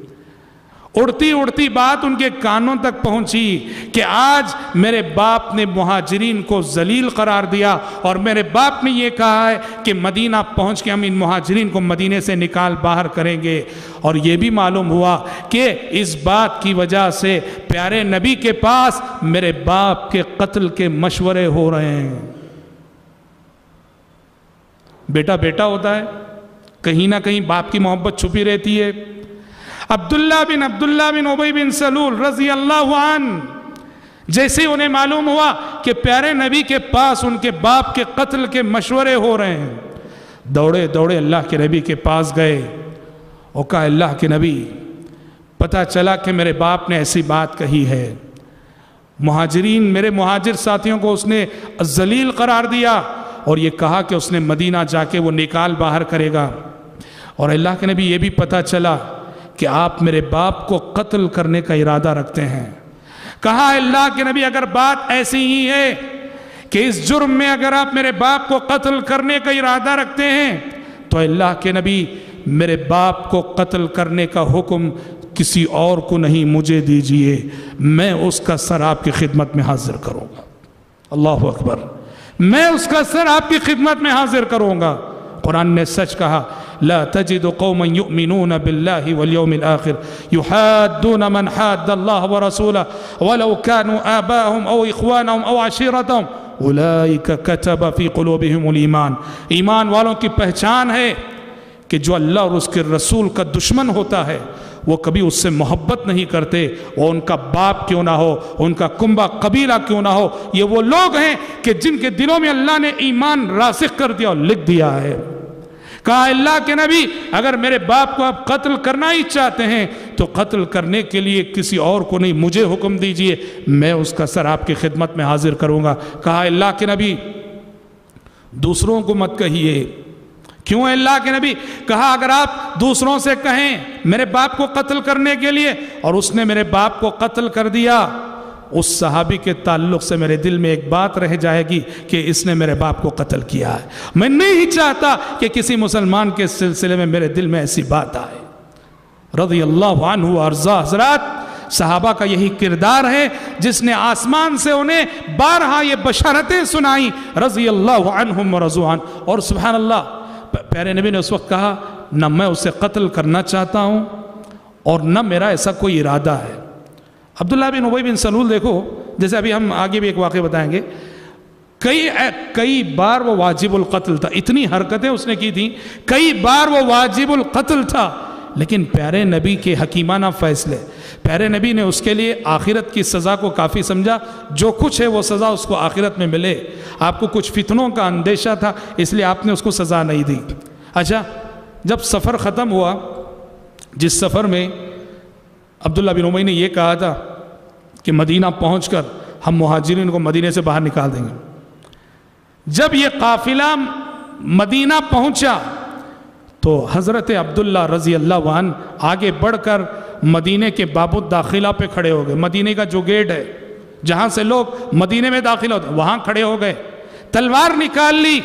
उड़ती उड़ती बात उनके कानों तक पहुंची कि आज मेरे बाप ने मुहाजिरीन को जलील करार दिया और मेरे बाप ने ये कहा है कि मदीना पहुंच के हम इन मुहाजिरीन को मदीने से निकाल बाहर करेंगे। और ये भी मालूम हुआ कि इस बात की वजह से प्यारे नबी के पास मेरे बाप के कत्ल के मशवरे हो रहे हैं। बेटा बेटा होता है, कहीं ना कहीं बाप की मोहब्बत छुपी रहती है। अब्दुल्ला बिन अब्दुल्ला बिन उबई बिन सलूल रजी अल्लाहु अन्हु, जैसे उन्हें मालूम हुआ कि प्यारे नबी के पास उनके बाप के कत्ल के मशवरे हो रहे हैं, दौड़े दौड़े अल्लाह के नबी के पास गए और कहा, अल्लाह के नबी, पता चला कि मेरे बाप ने ऐसी बात कही है, मुहाजिरीन, मेरे मुहाजिर साथियों को उसने जलील करार दिया और ये कहा कि उसने मदीना जाके वो निकाल बाहर करेगा। और अल्लाह के नबी, ये भी पता चला कि आप मेरे बाप को कत्ल करने का इरादा रखते हैं। कहा, अल्लाह के नबी, अगर बात ऐसी ही है कि इस जुर्म में अगर आप मेरे बाप को कत्ल करने का इरादा रखते हैं, तो अल्लाह के नबी, मेरे बाप को कत्ल करने का हुक्म किसी और को नहीं, मुझे दीजिए, मैं उसका सर आपकी खिदमत में हाजिर करूँगा। अल्लाह अकबर, मैं उसका सर आपकी खिदमत में हाजिर करूँगा। कुरान ने सच कहा, ला तजिदु कौमन युमिनून बिल्लाहि वल यौमिल आखिर युहाद्दून मन हाद्दल्लाह व रसूलह वलौ कानू आबाहुम औ इख्वानहुम औ अशीरतहुम उलाइका कतब फी कुलूबिहिमुल ईमान। ईमान वालों की पहचान है कि जो अल्लाह और उसके रसूल का दुश्मन होता है, वो कभी उससे मोहब्बत नहीं करते, वो उनका बाप क्यों ना हो, उनका कुंबा कबीला क्यों ना हो। ये वो लोग हैं कि जिनके दिलों में अल्लाह ने ईमान रासिख कर दिया और लिख दिया है। कहा, अल्लाह के नबी, अगर मेरे बाप को आप कत्ल करना ही चाहते हैं, तो कत्ल करने के लिए किसी और को नहीं, मुझे हुक्म दीजिए, मैं उसका सर आपकी खिदमत में हाजिर करूँगा। कहा, अल्लाह के नबी, दूसरों को मत कहिए। क्यों अल्लाह के नबी? कहा, अगर आप दूसरों से कहें मेरे बाप को कत्ल करने के लिए, और उसने मेरे बाप को कत्ल कर दिया, उस सहाबी के ताल्लुक से मेरे दिल में एक बात रह जाएगी कि इसने मेरे बाप को कत्ल किया है, मैं नहीं चाहता कि किसी मुसलमान के सिलसिले में मेरे दिल में ऐसी बात आए। रज़ी अल्लाहु अन्हु अर्ज़ा हज़रात, सहाबा का यही किरदार है जिसने आसमान से उन्हें बारहा ये बशारतें सुनाई, रज़ी अल्लाहु अन्हुम व रज़ू अन्हु। और सुभान अल्लाह, प्यारे नबी ने उस वक्त कहा, न मैं उसे कत्ल करना चाहता हूँ और न मेरा ऐसा कोई इरादा है। अब्दुल्ला बिन उबई बिन सलूल, देखो, जैसे अभी हम आगे भी एक वाक़या बताएंगे, कई कई बार वो वाजिबुल कत्ल था, इतनी हरकतें उसने की थी, कई बार वो वाजिबुल कत्ल था, लेकिन प्यारे नबी के हकीमाना फैसले, प्यारे नबी ने उसके लिए आखिरत की सज़ा को काफ़ी समझा। जो कुछ है वो सज़ा उसको आखिरत में मिले। आपको कुछ फितनों का अंदेशा था, इसलिए आपने उसको सज़ा नहीं दी। अच्छा, जब सफ़र ख़त्म हुआ, जिस सफ़र में अब्दुल्ला बिन उमई ने यह कहा था कि मदीना पहुंचकर हम मुहाजिरीन को मदीने से बाहर निकाल देंगे, जब ये काफ़िला मदीना पहुँचा तो हज़रत अब्दुल्ला रज़ी अल्लाहु अन्हु आगे बढ़कर मदीने के बाबू दाखिला पे खड़े हो गए। मदीने का जो गेट है, जहाँ से लोग मदीने में दाखिल होते, वहाँ खड़े हो गए, तलवार निकाल ली,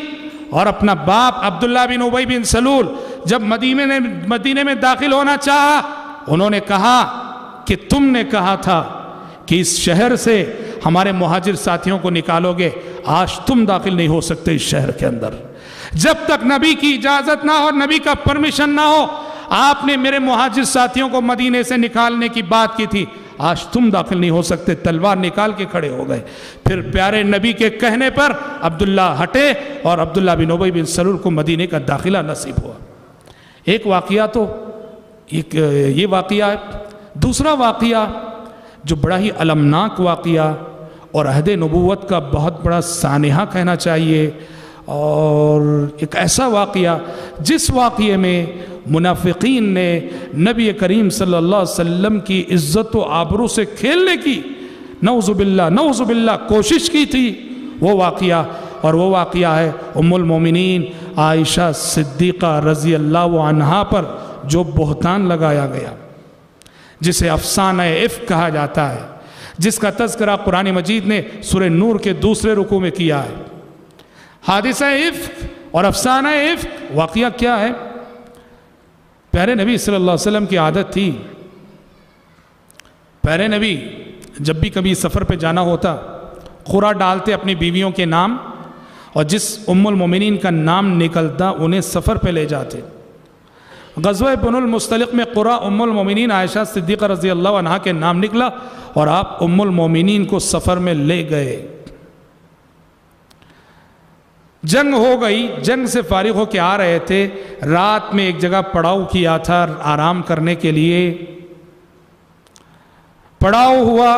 और अपना बाप अब्दुल्ला बिन उबई बिन सलूल जब मदीने ने मदीने में दाखिल होना चाहा, उन्होंने कहा कि तुमने कहा था कि इस शहर से हमारे मुहाजिर साथियों को निकालोगे, आज तुम दाखिल नहीं हो सकते इस शहर के अंदर, जब तक नबी की इजाज़त ना हो, नबी का परमिशन ना हो। आपने मेरे मुहाजिर साथियों को मदीने से निकालने की बात की थी, आज तुम दाखिल नहीं हो सकते। तलवार निकाल के खड़े हो गए। फिर प्यारे नबी के कहने पर अब्दुल्ला हटे और अब्दुल्ला बिन उबई बिन सलूल को मदीने का दाखिला नसीब हुआ। एक वाक़िया तो एक ये वाक़िया है। दूसरा वाक़िया जो बड़ा ही अलमनाक वाक़िया और अहदे नबूवत का बहुत बड़ा सानहा कहना चाहिए, और एक ऐसा वाक़िया जिस वाक़िए में मुनाफिकीन ने नबी करीम सल्लल्लाहु अलैहि वसल्लम की इज़्ज़त व आबरू से खेलने की नऊज़ुबिल्ला नऊज़ुबिल्ला कोशिश की थी, वो वाक़िया। और वो वाक़िया है उम्मुल मोमिनीन आयशा सिद्दीक़ा रज़ी अल्लाह अन्हा पर जो बहतान लगाया गया, जिसे अफसाना इफ्क कहा जाता है, जिसका तज़किरा कुरान मजीद ने सूरह नूर के दूसरे रुकू में किया है। हादिसा इफ्क और अफसाना इफ्क वाक़िया क्या है? प्यारे नबी सल्लल्लाहु अलैहि वसल्लम की आदत थी, प्यारे नबी जब भी कभी सफ़र पे जाना होता खुरा डालते अपनी बीवियों के नाम, और जिस उम्मुल मोमिनीन का नाम निकलता उन्हें सफ़र पे ले जाते। ग़ज़वा बनुल मुस्तलिक़ में कुरा उम्मुल मोमिनीन आयशा सिद्दीक़ा रज़ी अल्लाह अन्हा के नाम निकला और आप उम्मुल मोमिनीन को सफ़र में ले गए। जंग हो गई, जंग से फारिग होकर आ रहे थे, रात में एक जगह पड़ाव किया था आराम करने के लिए। पड़ाव हुआ,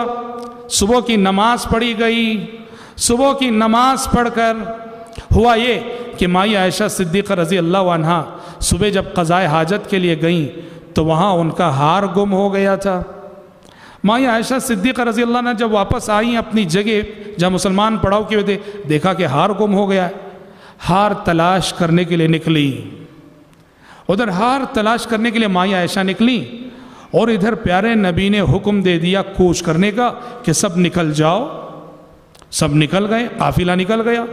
सुबह की नमाज पढ़ी गई। सुबह की नमाज पढ़कर हुआ ये कि माई आयशा सिद्दीक़ा रज़ी अल्लाह अन्हा सुबह जब क़ज़ाए हाजत के लिए गईं तो वहाँ उनका हार गुम हो गया था। माई आयशा सिद्दीक़ा रज़ी अल्लाह अन्हा जब वापस आई अपनी जगह जहाँ मुसलमान पड़ाव किए थे, देखा कि हार गुम हो गया। हार तलाश करने के लिए निकली, उधर हार तलाश करने के लिए माई आयशा निकली और इधर प्यारे नबी ने हुक्म दे दिया कूच करने का कि सब निकल जाओ। सब निकल गए, काफिला निकल गया।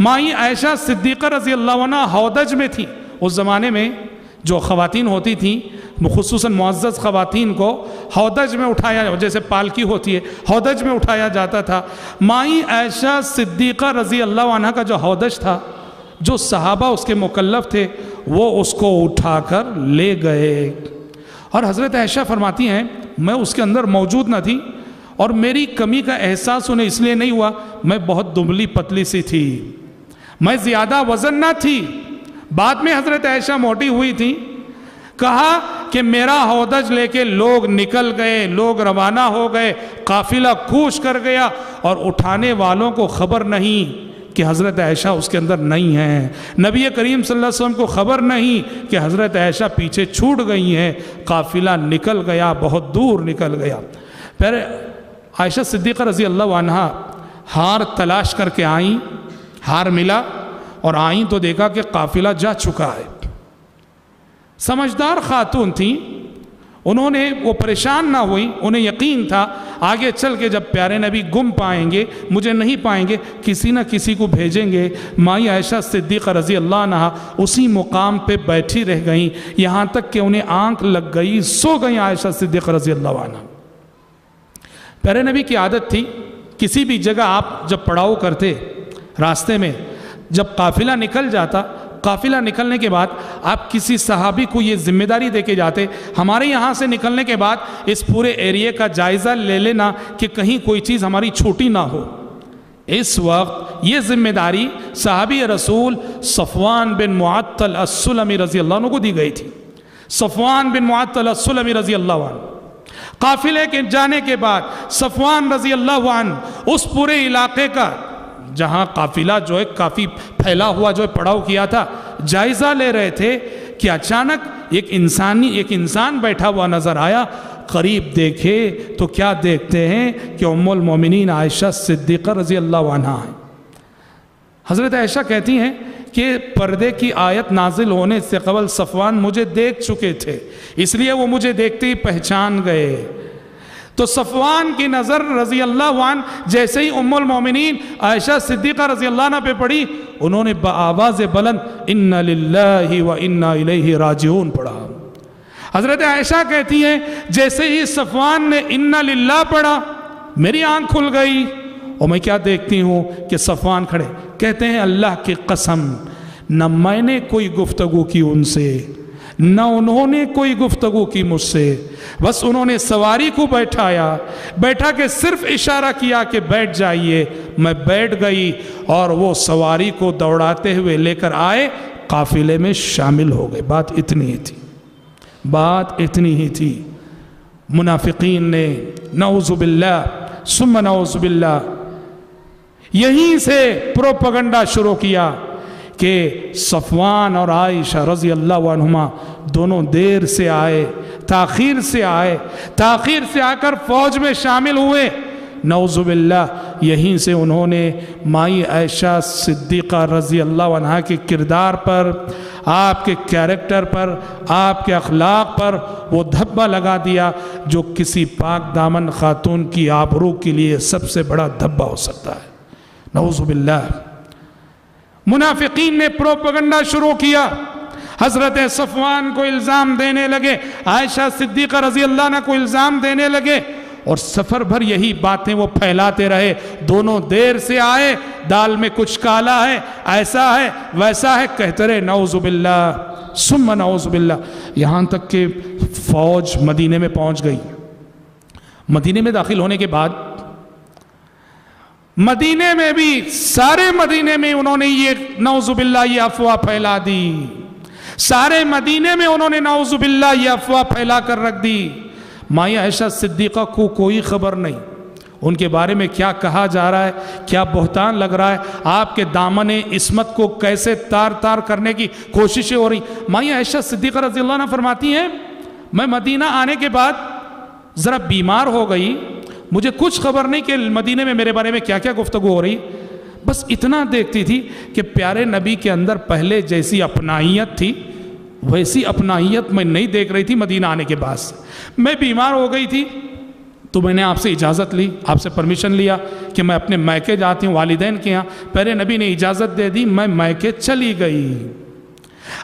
माई आयशा सिद्दीक़ा रज़ी अल्लाह अन्हा हौदज में थी। उस ज़माने में जो ख़वातीन होती थीं, खुसूसन मुअज़्ज़ज़ ख़वातीन को हौदज में उठाया, जैसे पालकी होती है हौदज में उठाया जाता था। माई आयशा सिद्दीक़ा रज़ी अल्लाह अन्हा का जो हौदज था, जो सहाबा उसके मुकल्लफ थे, वो उसको उठा कर ले गए। और हज़रत आयशा फरमाती हैं, मैं उसके अंदर मौजूद न थी और मेरी कमी का एहसास उन्हें इसलिए नहीं हुआ, मैं बहुत दुबली पतली सी थी, मैं ज़्यादा वज़न ना थी। बाद में हज़रत आयशा मोटी हुई थी। कहा कि मेरा हौदज लेके लोग निकल गए, लोग रवाना हो गए, काफिला कूच कर गया और उठाने वालों को ख़बर नहीं कि हज़रत आयशा उसके अंदर नहीं हैं। नबी करीम सल्लल्लाहु अलैहि वसल्लम को ख़बर नहीं कि हज़रत आयशा पीछे छूट गई हैं, काफिला निकल गया, बहुत दूर निकल गया। फिर आयशा सिद्दीक़ा रज़ी अल्लाह अन्हा हार तलाश करके आईं, हार मिला और आईं तो देखा कि काफिला जा चुका है। समझदार खातून थीं, उन्होंने वो परेशान ना हुई, उन्हें यकीन था आगे चल के जब प्यारे नबी गुम पाएंगे, मुझे नहीं पाएंगे, किसी न किसी को भेजेंगे। माई आयशा सिद्दीक़ा रज़ी अल्लाह अन्हा उसी मुकाम पे बैठी रह गईं, यहाँ तक कि उन्हें आंख लग गई, सो गई आयशा सिद्दीक़ा रज़ी अल्लाह अन्हा। प्यारे नबी की आदत थी किसी भी जगह आप जब पड़ाव करते, रास्ते में जब काफिला निकल जाता, काफिला निकलने के बाद आप किसी सहाबी को ये जिम्मेदारी दे के जाते, हमारे यहाँ से निकलने के बाद इस पूरे एरिया का जायज़ा ले लेना कि कहीं कोई चीज़ हमारी छूटी ना हो। इस वक्त ये जिम्मेदारी सहाबी रसूल सफ़वान बिन मुअत्तल अस्सुलमी रज़ी अल्लाह अन्हु को दी गई थी। सफ़वान बिन मुअत्तल अस्सुलमी रज़ी अल्लाह अन्हु काफिले के जाने के बाद सफ़वान रज़ी अल्लाह अन्हु उस पूरे इलाके का जहाँ काफिला जो है काफ़ी फैला हुआ जो है पड़ाव किया था, जायज़ा ले रहे थे कि अचानक एक इंसानी एक इंसान बैठा हुआ नज़र आया। करीब देखे तो क्या देखते हैं कि उम्मुल मोमिनीन आयशा सिद्दीक़ा रज़ी अल्लाह अन्हा हैं। हज़रत आयशा कहती हैं कि पर्दे की आयत नाजिल होने से क़बल सफ़वान मुझे देख चुके थे, इसलिए वो मुझे देखते ही पहचान गए। तो सफ़वान की नज़र रज़ी अल्लाह अन्हा जैसे ही उम्मुल मोमिनीन आयशा सिद्दीक़ा रज़ी अल्लाह अन्हा पे पड़ी, उन्होंने आवाज़ बुलंद इन्ना लिल्लाहि व इन्ना इलैहि राजिऊन पढ़ा। हज़रत आयशा कहती हैं जैसे ही सफ़वान ने इन्ना लिल्लाह पढ़ा, मेरी आँख खुल गई और मैं क्या देखती हूँ कि सफ़वान खड़े, कहते हैं अल्लाह की कसम, न मैंने कोई गुफ्तगू की उनसे, न उन्होंने कोई गुफ्तगू की मुझसे, बस उन्होंने सवारी को बैठाया, बैठा के सिर्फ इशारा किया कि बैठ जाइए, मैं बैठ गई और वो सवारी को दौड़ाते हुए लेकर आए, काफिले में शामिल हो गए। बात इतनी ही थी, बात इतनी ही थी। मुनाफिकीन ने नऊज़ुबिल्लाह सुम्मा नऊज़ुबिल्लाह यहीं से प्रोपगंडा शुरू किया कि सफ़वान और आयशा रज़ी अल्लाह अन्हुमा दोनों देर से आए, ताख़ीर से आए, ताख़ीर से आकर फ़ौज में शामिल हुए। नऊज़ुबिल्लाह यहीं से उन्होंने माई आयशा सिद्दीक़ा रज़ी अल्लाह अन्हा के किरदार पर, आपके कैरेक्टर पर, आपके अखलाक पर वो धब्बा लगा दिया जो किसी पाक दामन खातून की आबरू के लिए सबसे बड़ा धब्बा हो सकता है। नऊज़ुबिल्लाह। मुनाफिकीन ने प्रोपगंडा शुरू किया, हज़रत सफ़वान को इल्ज़ाम देने लगे, आयशा सिद्दीक़ा रज़ी अल्लाह अन्हा को इल्ज़ाम देने लगे और सफ़र भर यही बातें वो फैलाते रहे। दोनों देर से आए, दाल में कुछ काला है, ऐसा है, वैसा है, कहते रहे नऊज़ुबिल्लाह सुम्मा नऊज़ुबिल्लाह। यहाँ तक कि फ़ौज मदीने में पहुँच गई। मदीने में दाखिल होने के बाद मदीने में भी, सारे मदीने में उन्होंने ये नऊज़ुबिल्लाह ये अफवाह फैला दी। सारे मदीने में उन्होंने नऊज़ुबिल्लाह ये अफवाह फैला कर रख दी। माई आयशा सिद्दीक़ा को कोई ख़बर नहीं उनके बारे में क्या कहा जा रहा है, क्या बहतान लग रहा है, आपके दामने इस्मत को कैसे तार तार करने की कोशिशें हो रही। माई आयशा सिद्दीक़ा रज़ी अल्लाह अन्हा फरमाती हैं, मैं मदीना आने के बाद ज़रा बीमार हो गई, मुझे कुछ खबर नहीं कि मदीने में मेरे बारे में क्या क्या गुफ्तगू हो रही। बस इतना देखती थी कि प्यारे नबी के अंदर पहले जैसी अपनाइयत थी वैसी अपनाइयत मैं नहीं देख रही थी। मदीना आने के बाद मैं बीमार हो गई थी तो मैंने आपसे इजाज़त ली, आपसे परमिशन लिया कि मैं अपने मैके जाती हूँ, वालिदैन के यहाँ। पहले नबी ने इजाज़त दे दी, मैं मैके चली गई।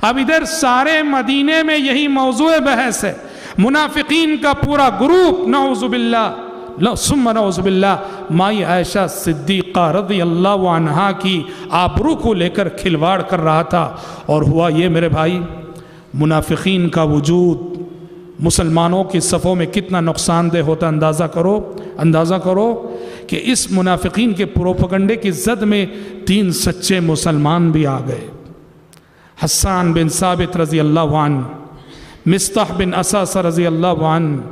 अब इधर सारे मदीने में यही मौजूए बहस है। मुनाफिकीन का पूरा ग्रुप नऊज़ुबिल्लाह सुम्मा नऊज़ुबिल्लाह माई आयशा सिद्दीक़ा रज़ियल्लाहु अन्हा की आबरू को लेकर खिलवाड़ कर रहा था। और हुआ ये मेरे भाई, मुनाफिकीन का वजूद मुसलमानों की सफ़ों में कितना नुकसानदेह होता, अंदाज़ा करो, अंदाज़ा करो कि इस मुनाफिकीन के प्रोपगंडे की जद में तीन सच्चे मुसलमान भी आ गए। हस्सान बिन साबित रज़ियल्लाहु अन्हु, मिस्ताह बिन असासा रज़ियल्लाहु अन्हु,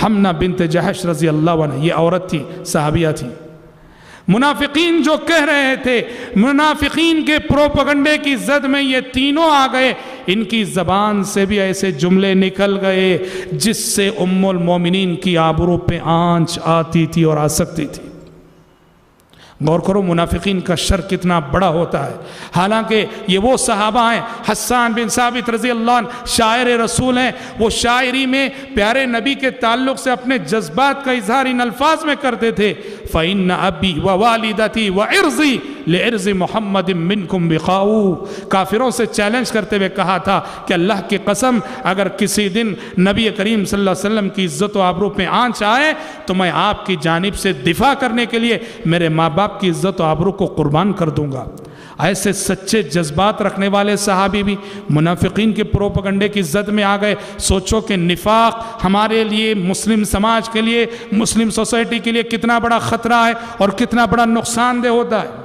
हमना बिनत जहश रज़ी अल्लाह अन्हा, ये औरत थी, सहाबिया थी। मुनाफिकीन जो कह रहे थे, मुनाफिकीन के प्रोपगंडे की जद में ये तीनों आ गए। इनकी ज़बान से भी ऐसे जुमले निकल गए जिससे उम्मुल मोमिनीन की आबरू पे आंच आती थी और आ सकती थी। गौर करो मुनाफिकीन का शर कितना बड़ा होता है। हालांकि ये वो सहाबा हैं, हस्सान बिन साबित रज़ी अल्लाह अन्हु शायर रसूल हैं, वो शायरी में प्यारे नबी के ताल्लुक़ से अपने जज्बात का इजहार इन अल्फाज में करते थे, फ़इन्ना अबी व वालिदती व इर्ज़ी लिइर्ज़ मुहम्मद मिनकुम बिखाऊ। काफिरों से चैलेंज करते हुए कहा था कि अल्लाह की कसम, अगर किसी दिन नबी करीम सल्लल्लाहु अलैहि वसल्लम की इज़्ज़त व आबरू पे आंच आए तो मैं आपकी जानिब से दिफा करने के लिए मेरे माँ बाप की इज़्ज़त व आबरू को कुर्बान कर दूँगा। ऐसे सच्चे जज्बात रखने वाले सहाबी भी मुनाफिकीन के प्रोपगंडे की जद में आ गए। सोचो कि निफाक हमारे लिए, मुस्लिम समाज के लिए, मुस्लिम सोसाइटी के लिए कितना बड़ा ख़तरा है और कितना बड़ा नुकसानदेह होता है।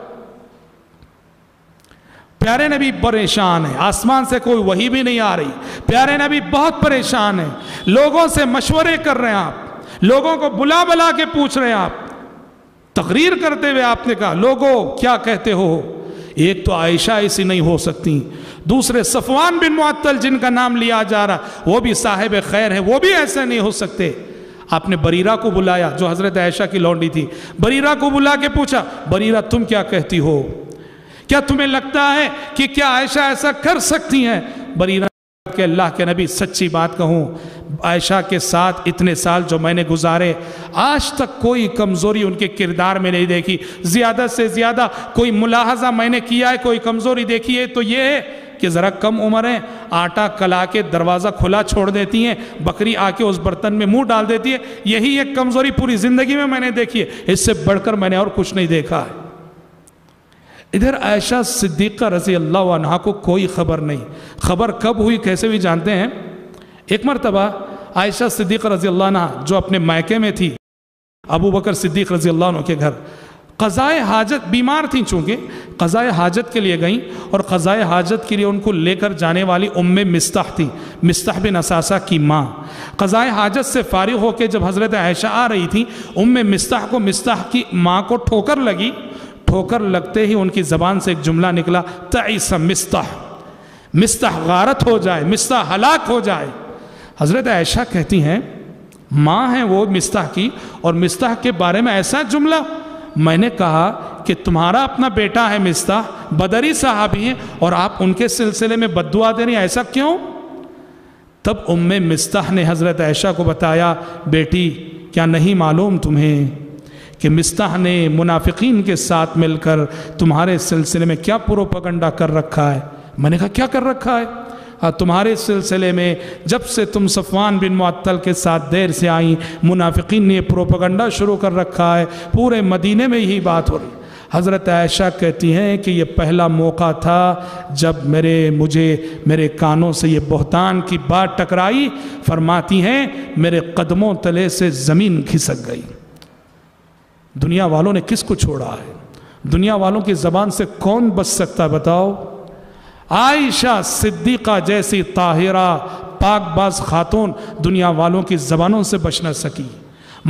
प्यारे नबी परेशान है, आसमान से कोई वही भी नहीं आ रही, प्यारे नबी बहुत परेशान है। लोगों से मशवरे कर रहे हैं आप, लोगों को बुला बुला के पूछ रहे हैं आप। तकरीर करते हुए आपने कहा, लोगों क्या कहते हो, एक तो आयशा ऐसी नहीं हो सकती, दूसरे सफ़वान बिन मुअत्तल जिनका नाम लिया जा रहा वो भी साहिब खैर है, वो भी ऐसे नहीं हो सकते। आपने बरीरा को बुलाया जो हज़रत आयशा की लौंडी थी, बरीरा को बुला के पूछा, बरीरा तुम क्या कहती हो, क्या तुम्हें लगता है कि क्या आयशा ऐसा कर सकती हैं? बरीरा के अल्लाह के नबी सच्ची बात कहूँ, आयशा के साथ इतने साल जो मैंने गुजारे आज तक कोई कमज़ोरी उनके किरदार में नहीं देखी। ज़्यादा से ज़्यादा कोई मुलाहजा मैंने किया है, कोई कमज़ोरी देखी है तो ये है कि ज़रा कम उम्र है, आटा कला के दरवाज़ा खुला छोड़ देती हैं, बकरी आके उस बर्तन में मुँह डाल देती है। यही एक कमज़ोरी पूरी ज़िंदगी में मैंने देखी है, इससे बढ़कर मैंने और कुछ नहीं देखा है। इधर आयशा सिद्दीक़ा रज़ी अल्लाह अन्हा को कोई ख़बर नहीं। ख़बर कब हुई कैसे भी जानते हैं। एक मरतबा आयशा सिद्दीक़ा रज़ी अल्लाह अन्हा जो अपने मायके में थी, अबू बकर सिद्दीक़ रज़ी अल्लाह अन्हु के घर, क़ज़ाए हाजत, बीमार थी चूँकि, क़ज़ाए हाजत के लिए गईं और क़ज़ाए हाजत के लिए उनको लेकर जाने वाली उम्मे मिस्ताह थी, मिस्ताह बिन असासा की माँ। क़ज़ाए हाजत से फ़ारिग़ होकर जब हज़रत आयशा आ रही थी, उम्मे मिस्ताह को मिस्ताह की माँ को ठोकर लगी। ठोकर लगते ही उनकी ज़बान से एक जुमला निकला, तईस मिस्ताह, मिस्ताह गारत हो जाए, मिस्ताह हलाक हो जाए। हज़रत आयशा कहती हैं, माँ हैं वो मिस्ताह की और मिस्ताह के बारे में ऐसा जुमला, मैंने कहा कि तुम्हारा अपना बेटा है मिस्ताह, बदरी साहबी है, और आप उनके सिलसिले में बद्दुआ दे रहे हैं, ऐसा क्यों? तब उम्मे मिस्ताह ने हज़रत आयशा को बताया, बेटी क्या नहीं मालूम तुम्हें कि मिस्ताह ने मुनाफिकीन के साथ मिलकर तुम्हारे सिलसिले में क्या प्रोपेगेंडा कर रखा है? मैंने कहा क्या कर रखा है? और तुम्हारे सिलसिले में जब से तुम सफ़वान बिन मुअत्तल के साथ देर से आई, मुनाफिकीन ने प्रोपेगेंडा शुरू कर रखा है, पूरे मदीने में यही बात हो रही। हज़रत आयशा कहती हैं कि ये पहला मौका था जब मेरे मुझे मेरे कानों से ये बहतान की बात टकराई। फरमाती हैं मेरे कदमों तले से ज़मीन खिसक गई। दुनिया वालों ने किसको छोड़ा है? दुनिया वालों की ज़बान से कौन बच सकता बताओ? आयशा सिद्दीक़ा जैसी ताहिरा पाकबाज खातून दुनिया वालों की ज़बानों से बच न सकी।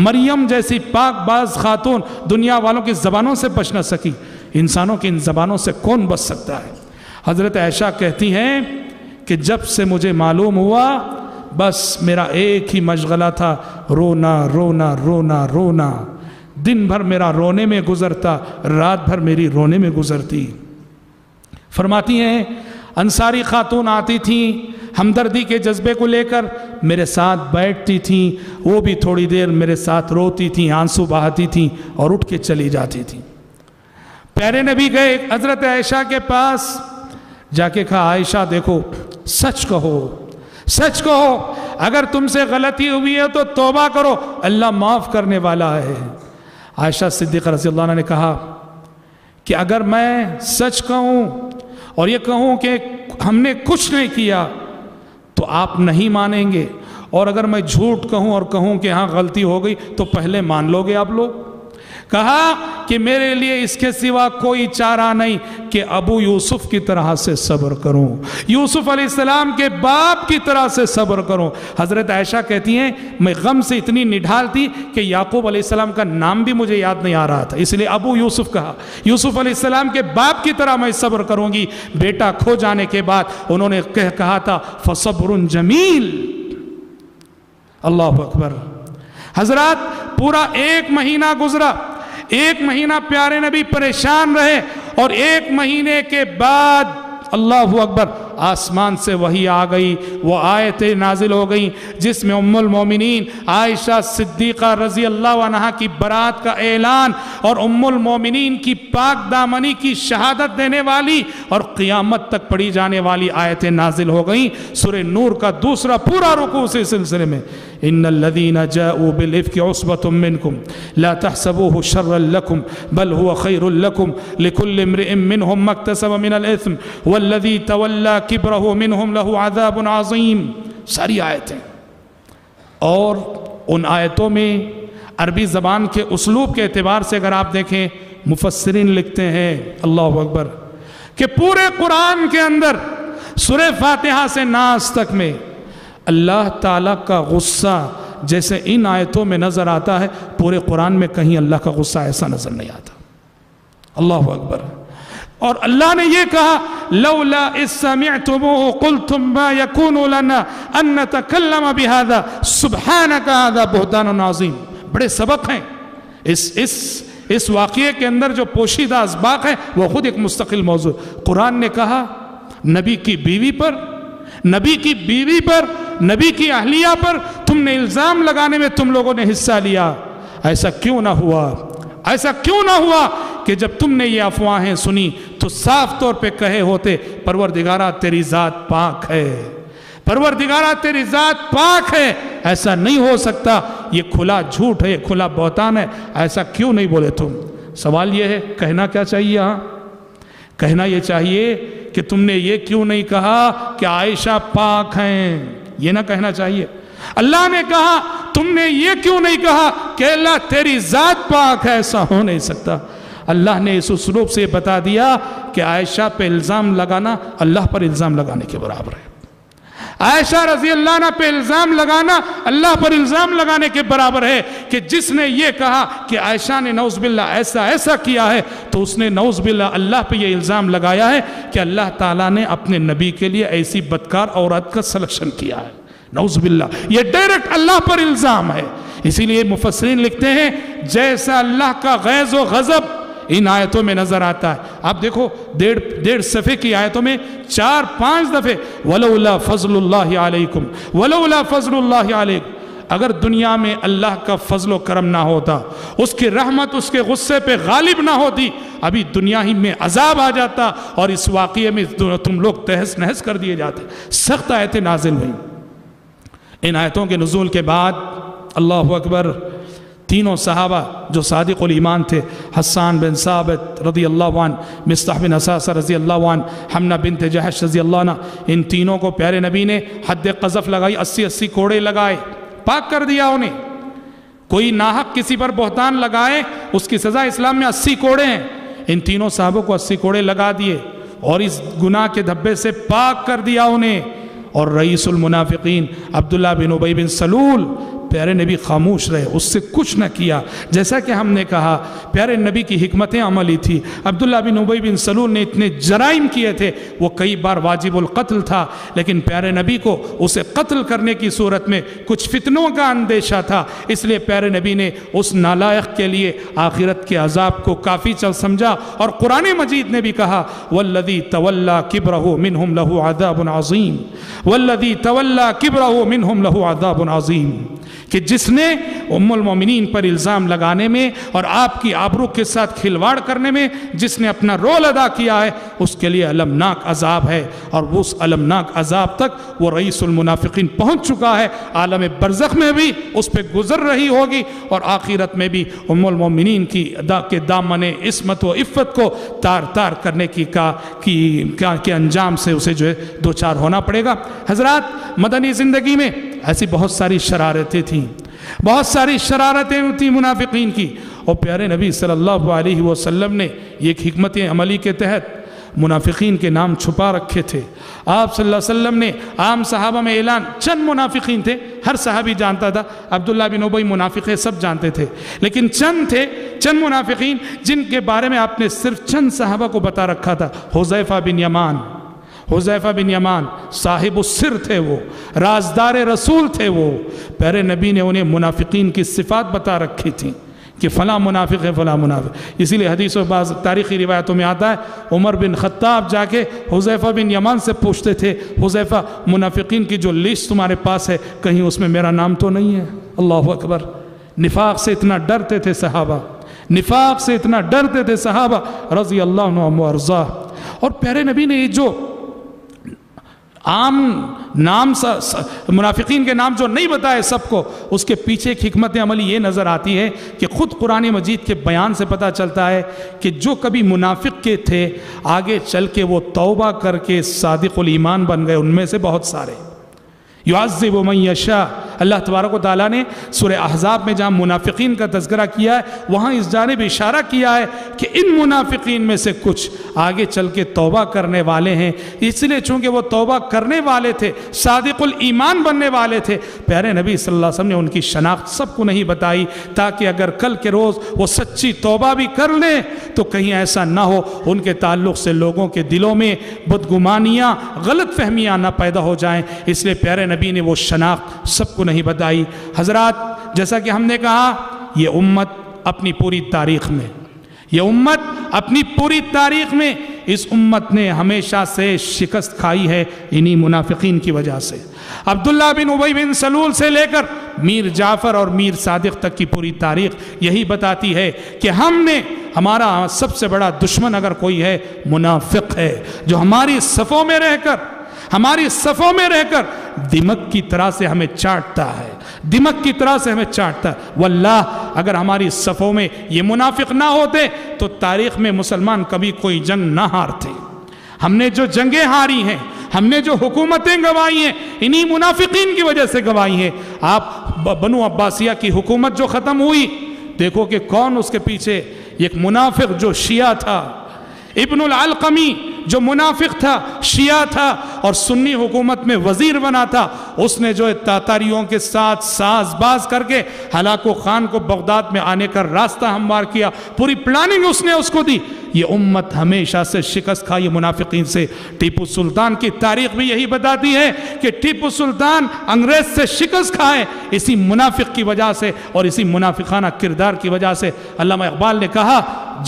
मरियम जैसी पाकबाज खातून दुनिया वालों की ज़बानों से बच न सकी। इंसानों की इन ज़बानों से कौन बच सकता है? हज़रत आयशा कहती हैं कि जब से मुझे मालूम हुआ बस मेरा एक ही मशगला था, रोना रोना रोना रोना। दिन भर मेरा रोने में गुजरता, रात भर मेरी रोने में गुजरती। फरमाती हैं अंसारी खातून आती थीं हमदर्दी के जज्बे को लेकर, मेरे साथ बैठती थीं, वो भी थोड़ी देर मेरे साथ रोती थीं, आंसू बहाती थीं और उठ के चली जाती थीं। प्यारे नबी गए हज़रत आयशा के पास, जाके कहा आयशा देखो सच कहो, सच कहो, अगर तुमसे गलती हुई है तो तौबा करो, अल्लाह माफ़ करने वाला है। आयशा सिद्दीक़ा रज़ियल्लाहु अन्हा ने कहा कि अगर मैं सच कहूँ और ये कहूँ कि हमने कुछ नहीं किया तो आप नहीं मानेंगे, और अगर मैं झूठ कहूँ और कहूँ कि हाँ गलती हो गई तो पहले मान लोगे आप लोग? कहा कि मेरे लिए इसके सिवा कोई चारा नहीं कि अबू यूसुफ की तरह से सब्र करूँ, यूसुफ अलैहिस्सलाम के बाप की तरह से सब्र करूँ। हज़रत आयशा कहती हैं मैं गम से इतनी निढाल थी कि याकूब अलैहिस्सलाम का नाम भी मुझे याद नहीं आ रहा था, इसलिए अबू यूसुफ कहा। यूसुफ अलैहिस्सलाम के बाप की तरह मैं सब्र करूँगी। बेटा खो जाने के बाद उन्होंने कह कहा था फसब्रुन जमील। अल्लाहु अकबर। हजरात पूरा एक महीना गुजरा, एक महीना प्यारे नबी परेशान रहे, और एक महीने के बाद अल्लाहु अकबर आसमान से वही आ गई, वो आयतें नाजिल हो गई जिसमें उम्मुल मोमिनीन आयशा सिद्दीक़ा रज़ी अल्लाहु अन्हा की बरात का ऐलान और उम्मुल मोमिनीन की पाक दामनी की शहादत देने वाली और क़ियामत तक पढ़ी जाने वाली आयतें नाजिल हो गई। सूरह नूर का दूसरा पूरा रुकू उसी सिलसिले में, इन्नल्लज़ीना जाऊ बिल-इफ़्क उसबतुम मिनकुम ला तहसबूहु शर्रन लकुम बल हुवा ख़ैरुन लकुम लिकुल्लि इम्रि'इन मिनहुम मक्तसब मिनल इस्म वल्लज़ी तवल्ला किब्रहु मिनहुम लहु अज़ाबुन अज़ीम। सारी आयतें, और उन आयतों में अरबी ज़बान के उसलूब के एतबार से अगर आप देखें मुफस्सिरीन लिखते हैं अल्लाहु अकबर कि पूरे कुरान के अंदर सूरह फातिहा से नास तक में अल्लाह ताला का गुस्सा जैसे इन आयतों में नज़र आता है, पूरे कुरान में कहीं अल्लाह का गुस्सा ऐसा नज़र नहीं आता। अल्लाहु अकबर। और अल्लाह ने यह कहा लौला इज़ समिअ्तमूहु क़ुल्तुम मा यकूनु लना अन नतकल्लम बिहादा सुब्हानक हादा बुहतानुन अज़ीम। बड़े सबक हैं इस इस इस वाक़िए के अंदर, जो पोशीदा असबाक है वह खुद एक मुस्तकिल मौजू। कुरान ने कहा नबी की बीवी पर, नबी की बीवी पर, नबी की अहलिया पर तुमने इल्ज़ाम लगाने में तुम लोगों ने हिस्सा लिया, ऐसा क्यों ना हुआ, ऐसा क्यों ना हुआ कि जब तुमने ये अफवाहें सुनी तो साफ तौर पे कहे होते परवरदिगारा तेरी ज़ात पाक है, परवरदिगारा तेरी ज़ात पाक है। ऐसा नहीं हो सकता, ये खुला झूठ है, ये खुला बहतान है, ऐसा क्यों नहीं बोले तुम? सवाल ये है कहना क्या चाहिए? हाँ कहना ये चाहिए कि तुमने ये क्यों नहीं कहा कि आयशा पाक हैं, ये ना कहना चाहिए। अल्लाह ने कहा तुमने ये क्यों नहीं कहा कि अल्लाह तेरी ज़ात पाक है, ऐसा हो नहीं सकता। अल्लाह ने इस उसलूब से बता दिया कि आयशा पे इल्ज़ाम लगाना अल्लाह पर इल्ज़ाम लगाने के बराबर है, आयशा रज़ी अल्लाह अन्हा पे इल्ज़ाम लगाना अल्लाह पर इल्ज़ाम लगाने के बराबर है कि जिसने ये कहा कि आयशा ने नऊज़ बिल्लाह ऐसा ऐसा किया है तो उसने नऊज़ बिल्लाह अल्लाह पे ये इल्ज़ाम लगाया है कि अल्लाह ताला ने अपने नबी के लिए ऐसी बदकार औरत का सिलेक्शन किया है। नौज़ुबिल्ला, ये डायरेक्ट अल्लाह पर इल्ज़ाम है। इसीलिए मुफस्सिरीन लिखते हैं जैसा अल्लाह का गैज़ व गज़ब इन आयतों में नजर आता है। आप देखो डेढ़ डेढ़ सफ़े की आयतों में चार पांच दफ़े वलौला फज़लुल्लाहि अलैकुम, वलौला फज़लुल्लाहि अलैकुम, अगर दुनिया में अल्लाह का फजलो करम ना होता, उसकी रहमत उसके गुस्से पे गालिब ना होती, अभी दुनिया ही में अजाब आ जाता और इस वाक़े में तुम लोग तहस नहस कर दिए जाते। सख्त आयतें नाजिल हुई। इन आयतों के नुज़ूल के बाद अल्लाह अकबर, तीनों सहाबा जो सादिक़ुल ईमान थे, हस्सान बिन साबित रज़ी अल्लाह अन्हु, मिस्ताह बिन असासा रज़ी अल्लाह अन्हु, हमना बिन्त जहश रज़ी अल्लाह अन्हा, इन तीनों को प्यारे नबी ने हद कज़फ़ लगाई, अस्सी अस्सी कोड़े लगाए, पाक कर दिया उन्हें। कोई नाहक किसी पर बहतान लगाए उसकी सज़ा इस्लाम में अस्सी कोड़े हैं। इन तीनों साहबों को अस्सी कोड़े लगा दिए और इस गुनाह के धब्बे से पाक कर दिया उन्हें। और रईसुल मुनाफिकीन अब्दुल्ला बिन उबई बिन सलूल, प्यारे नबी खामोश रहे, उससे कुछ न किया। जैसा कि हमने कहा प्यारे नबी की हिकमतें अमली थी। अब्दुल्ला बिन उबई बिन सलूल ने इतने जराइम किए थे, वो कई बार वाजिबुल कत्ल था, लेकिन प्यारे नबी को उसे कत्ल करने की सूरत में कुछ फितनों का अंदेशा था, इसलिए प्यारे नबी ने उस नालायक के लिए आखिरत के अजाब को काफ़ी चल समझा। और कुरान मजीद ने भी कहा वल्लज़ी तवल्ला किब्रहु मिनहुम लहु अज़ाबुन अज़ीम, वल्लज़ी तवल्ला किब्रहु मिनहुम लहु अज़ाबुन अज़ीम, कि जिसने उम्मुल मोमिनीन पर इल्ज़ाम लगाने में और आपकी आबरू के साथ खिलवाड़ करने में जिसने अपना रोल अदा किया है, उसके लिए अलमनाक अजाब है। और वो उस अलमनाक अजाब तक वो रईसुल मुनाफिकीन पहुँच चुका है, आलम बरज़ख में भी उस पर गुजर रही होगी और आखिरत में भी उम्मुल मोमिनीन की दा के दामने इस्मत व इफ़्फ़त को तार तार करने की का की का के अंजाम से उसे जो है दो चार होना पड़ेगा। हजरात, मदनी ज़िंदगी में ऐसी बहुत सारी शरारतें थीं, बहुत सारी शरारतें थीं मुनाफिकीन की, और प्यारे नबी सल्लल्लाहु अलैहि वसल्लम ने एक हिकमत अमली के तहत मुनाफिकीन के नाम छुपा रखे थे। आप सल्लल्लाहु अलैहि वसल्लम ने आम सहाबा में ऐलान, चंद मुनाफिकीन थे, हर सहाबी जानता था, अब्दुल्ला बिन उबई मुनाफिक है सब जानते थे, लेकिन चंद थे, चंद मुनाफिकीन जिनके बारे में आपने सिर्फ चंद सहाबा को बता रखा था। हुज़ैफ़ा बिन यमान, हुज़ैफ़ा बिन यमान साहिब उस्सिर थे, वो राजदार रसूल थे। वो प्यारे नबी ने उन्हें मुनाफिकीन की सिफ़ात बता रखी थी कि फ़लाँ मुनाफिक है, फ़लाँ मुनाफिक। इसीलिए हदीस और बाज़ तारीख़ी रिवायतों में आता है उमर बिन ख़त्ताब जाके हुज़ैफ़ा बिन यमान से पूछते थे, हुज़ैफ़ा मुनाफिकीन की जो लिस्ट तुम्हारे पास है कहीं उसमें मेरा नाम तो नहीं है। अल्लाह अकबर, निफाक से इतना डरते थे सहाबा, निफाक से इतना डरते थे सहाबा रज़ी अल्लाह अन्हुम व अर्ज़ाह। और प्यारे नबी ने ये जो आम नाम मुनाफिकीन के नाम जो नहीं बताए सबको, उसके पीछे एक हिकमत अमली ये नज़र आती है कि ख़ुद कुरान मजीद के बयान से पता चलता है कि जो कभी मुनाफिक के थे आगे चल के वो तौबा करके सादिक़ुल ईमान बन गए। उनमें से बहुत सारे युअज़्ज़िबु मन यशा, अल्लाह तबारक व तआला ने सूरह अहज़ाब में जहाँ मुनाफिकीन का तज़किरा किया है वहाँ इस जानिब इशारा किया है कि इन मुनाफिकीन में से कुछ आगे चल के तौबा करने वाले हैं। इसलिए चूँकि वो तौबा करने वाले थे, सादिक़ुल ईमान बनने वाले थे, प्यारे नबी सल्लल्लाहु अलैहि वसल्लम ने उनकी शनाख्त सबको नहीं बताई, ताकि अगर कल के रोज़ वो सच्ची तौबा भी कर लें तो कहीं ऐसा ना हो उनके ताल्लुक़ से लोगों के दिलों में बदगुमानियाँ, गलत फहमियाँ ना पैदा हो जाएँ। इसलिए प्यारे नबी ने वो शनाख्त सबको नहीं बताई। हजरात, जैसा कि हमने कहा ये उम्मत अपनी पूरी तारीख में, ये उम्मत अपनी पूरी तारीख में, इस उम्मत ने हमेशा से शिकस्त खाई है इन्हीं मुनाफिकीन की वजह से। अब्दुल्ला बिन उबई बिन सलूल से लेकर मीर जाफ़र और मीर सादिक तक की पूरी तारीख यही बताती है कि हमने, हमारा सबसे बड़ा दुश्मन अगर कोई है मुनाफिक है, जो हमारी सफ़ों में रहकर हमारी सफ़ों में रहकर दिमक की तरह से हमें चाटता है, दिमक की तरह से हमें चाटता है। वल्लाह, अगर हमारी सफ़ों में ये मुनाफिक ना होते तो तारीख़ में मुसलमान कभी कोई जंग ना हारते। हमने जो जंगें हारी हैं, हमने जो हुकूमतें गंवाई हैं, इन्हीं मुनाफिकीन की वजह से गंवाई हैं। आप बनु अब्बासिया की हुकूमत जो ख़त्म हुई, देखो कि कौन उसके पीछे, एक मुनाफिक जो शिया था, इब्नुल अलकमी जो मुनाफिक था, शिया था और सुन्नी हुकूमत में वजीर बना था, उसने जो तातारियों के साथ साजबाज करके हलाकु खान को बगदाद में आने का रास्ता हमवार किया, पूरी प्लानिंग उसने उसको दी। ये उम्मत हमेशा से शिकस्त खा ये मुनाफिकीन से। टीपू सुल्तान की तारीख भी यही बताती है कि टीपू सुल्तान अंग्रेज से शिकस्त खाए इसी मुनाफिक की वजह से और इसी मुनाफिकाना किरदार की वजह से। अल्लामा इकबाल ने कहा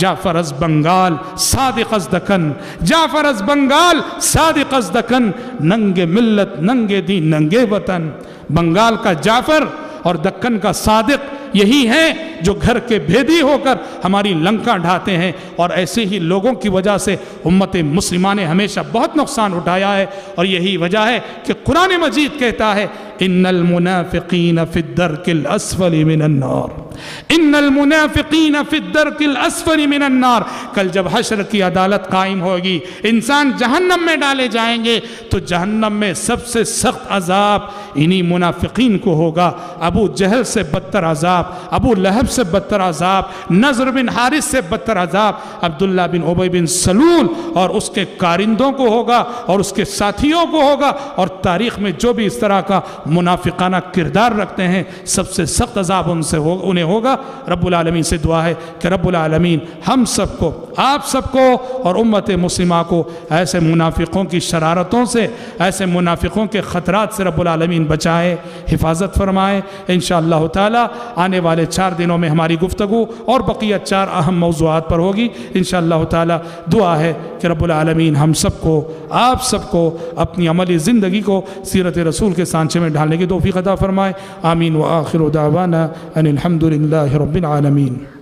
जाफर अज़ बंगाल सादिक़ अज़ दक्कन, जाफर अज़ बंगाल सादिक़ अज़ दक्कन, नंगे मिल्लत नंगे दीन नंगे वतन। बंगाल का जाफर और दक्कन का सादिक यही हैं जो घर के भेदी होकर हमारी लंका ढाते हैं, और ऐसे ही लोगों की वजह से उम्मत मुस्लिमा ने हमेशा बहुत नुकसान उठाया है। और यही वजह है कि कुरान मजीद कहता है इन्नल मुनाफिकीन फिद्दर्किल अस्फली मिनन नार, इन्नल मुनाफिकीन फिद्दर्किल अस्फली मिनन नार। कल जब हश्र की अदालत कायम होगी, इंसान जहन्नम में डाले जाएंगे, तो जहन्नम में सबसे सख्त अजाब इन्हीं मुनाफिकीन को होगा। अबू जहल से बदतर अजाब, अबू लहब से बदतर अजाब, नज़र बिन हारिस से बदतर अजाब अब्दुल्ला बिन उबई बिन सलूल और उसके कारिंदों को होगा और उसके साथियों को होगा। और तारीख़ में जो भी इस तरह का मुनाफिकाना किरदार रखते हैं, सबसे सख्त अजाब उनसे हो उन्हें होगा। रब्बुल आलमीन से दुआ है कि रब्बुल आलमीन हम सबको, आप सबको और उम्मत मुस्लिमा को ऐसे मुनाफिकों की शरारतों से, ऐसे मुनाफिकों के ख़तरात से रब्बुल आलमीन बचाए, हिफाजत फरमाए। इंशाअल्लाह ताला आने वाले चार दिनों में हमारी गुफ्तगू और बकिया चार अहम मौज़ूआत पर होगी। इंशाअल्लाह ताला दुआ है कि रब्बुल आलमीन हम सबको, आप सबको अपनी अमली ज़िंदगी को सीरत रसूल के सांचे में ढालने की तौफीक अता फरमाए। आमीन व आखिर दावाना अनिल हम्दुलिल्लाहि रब्बिल आलमीन।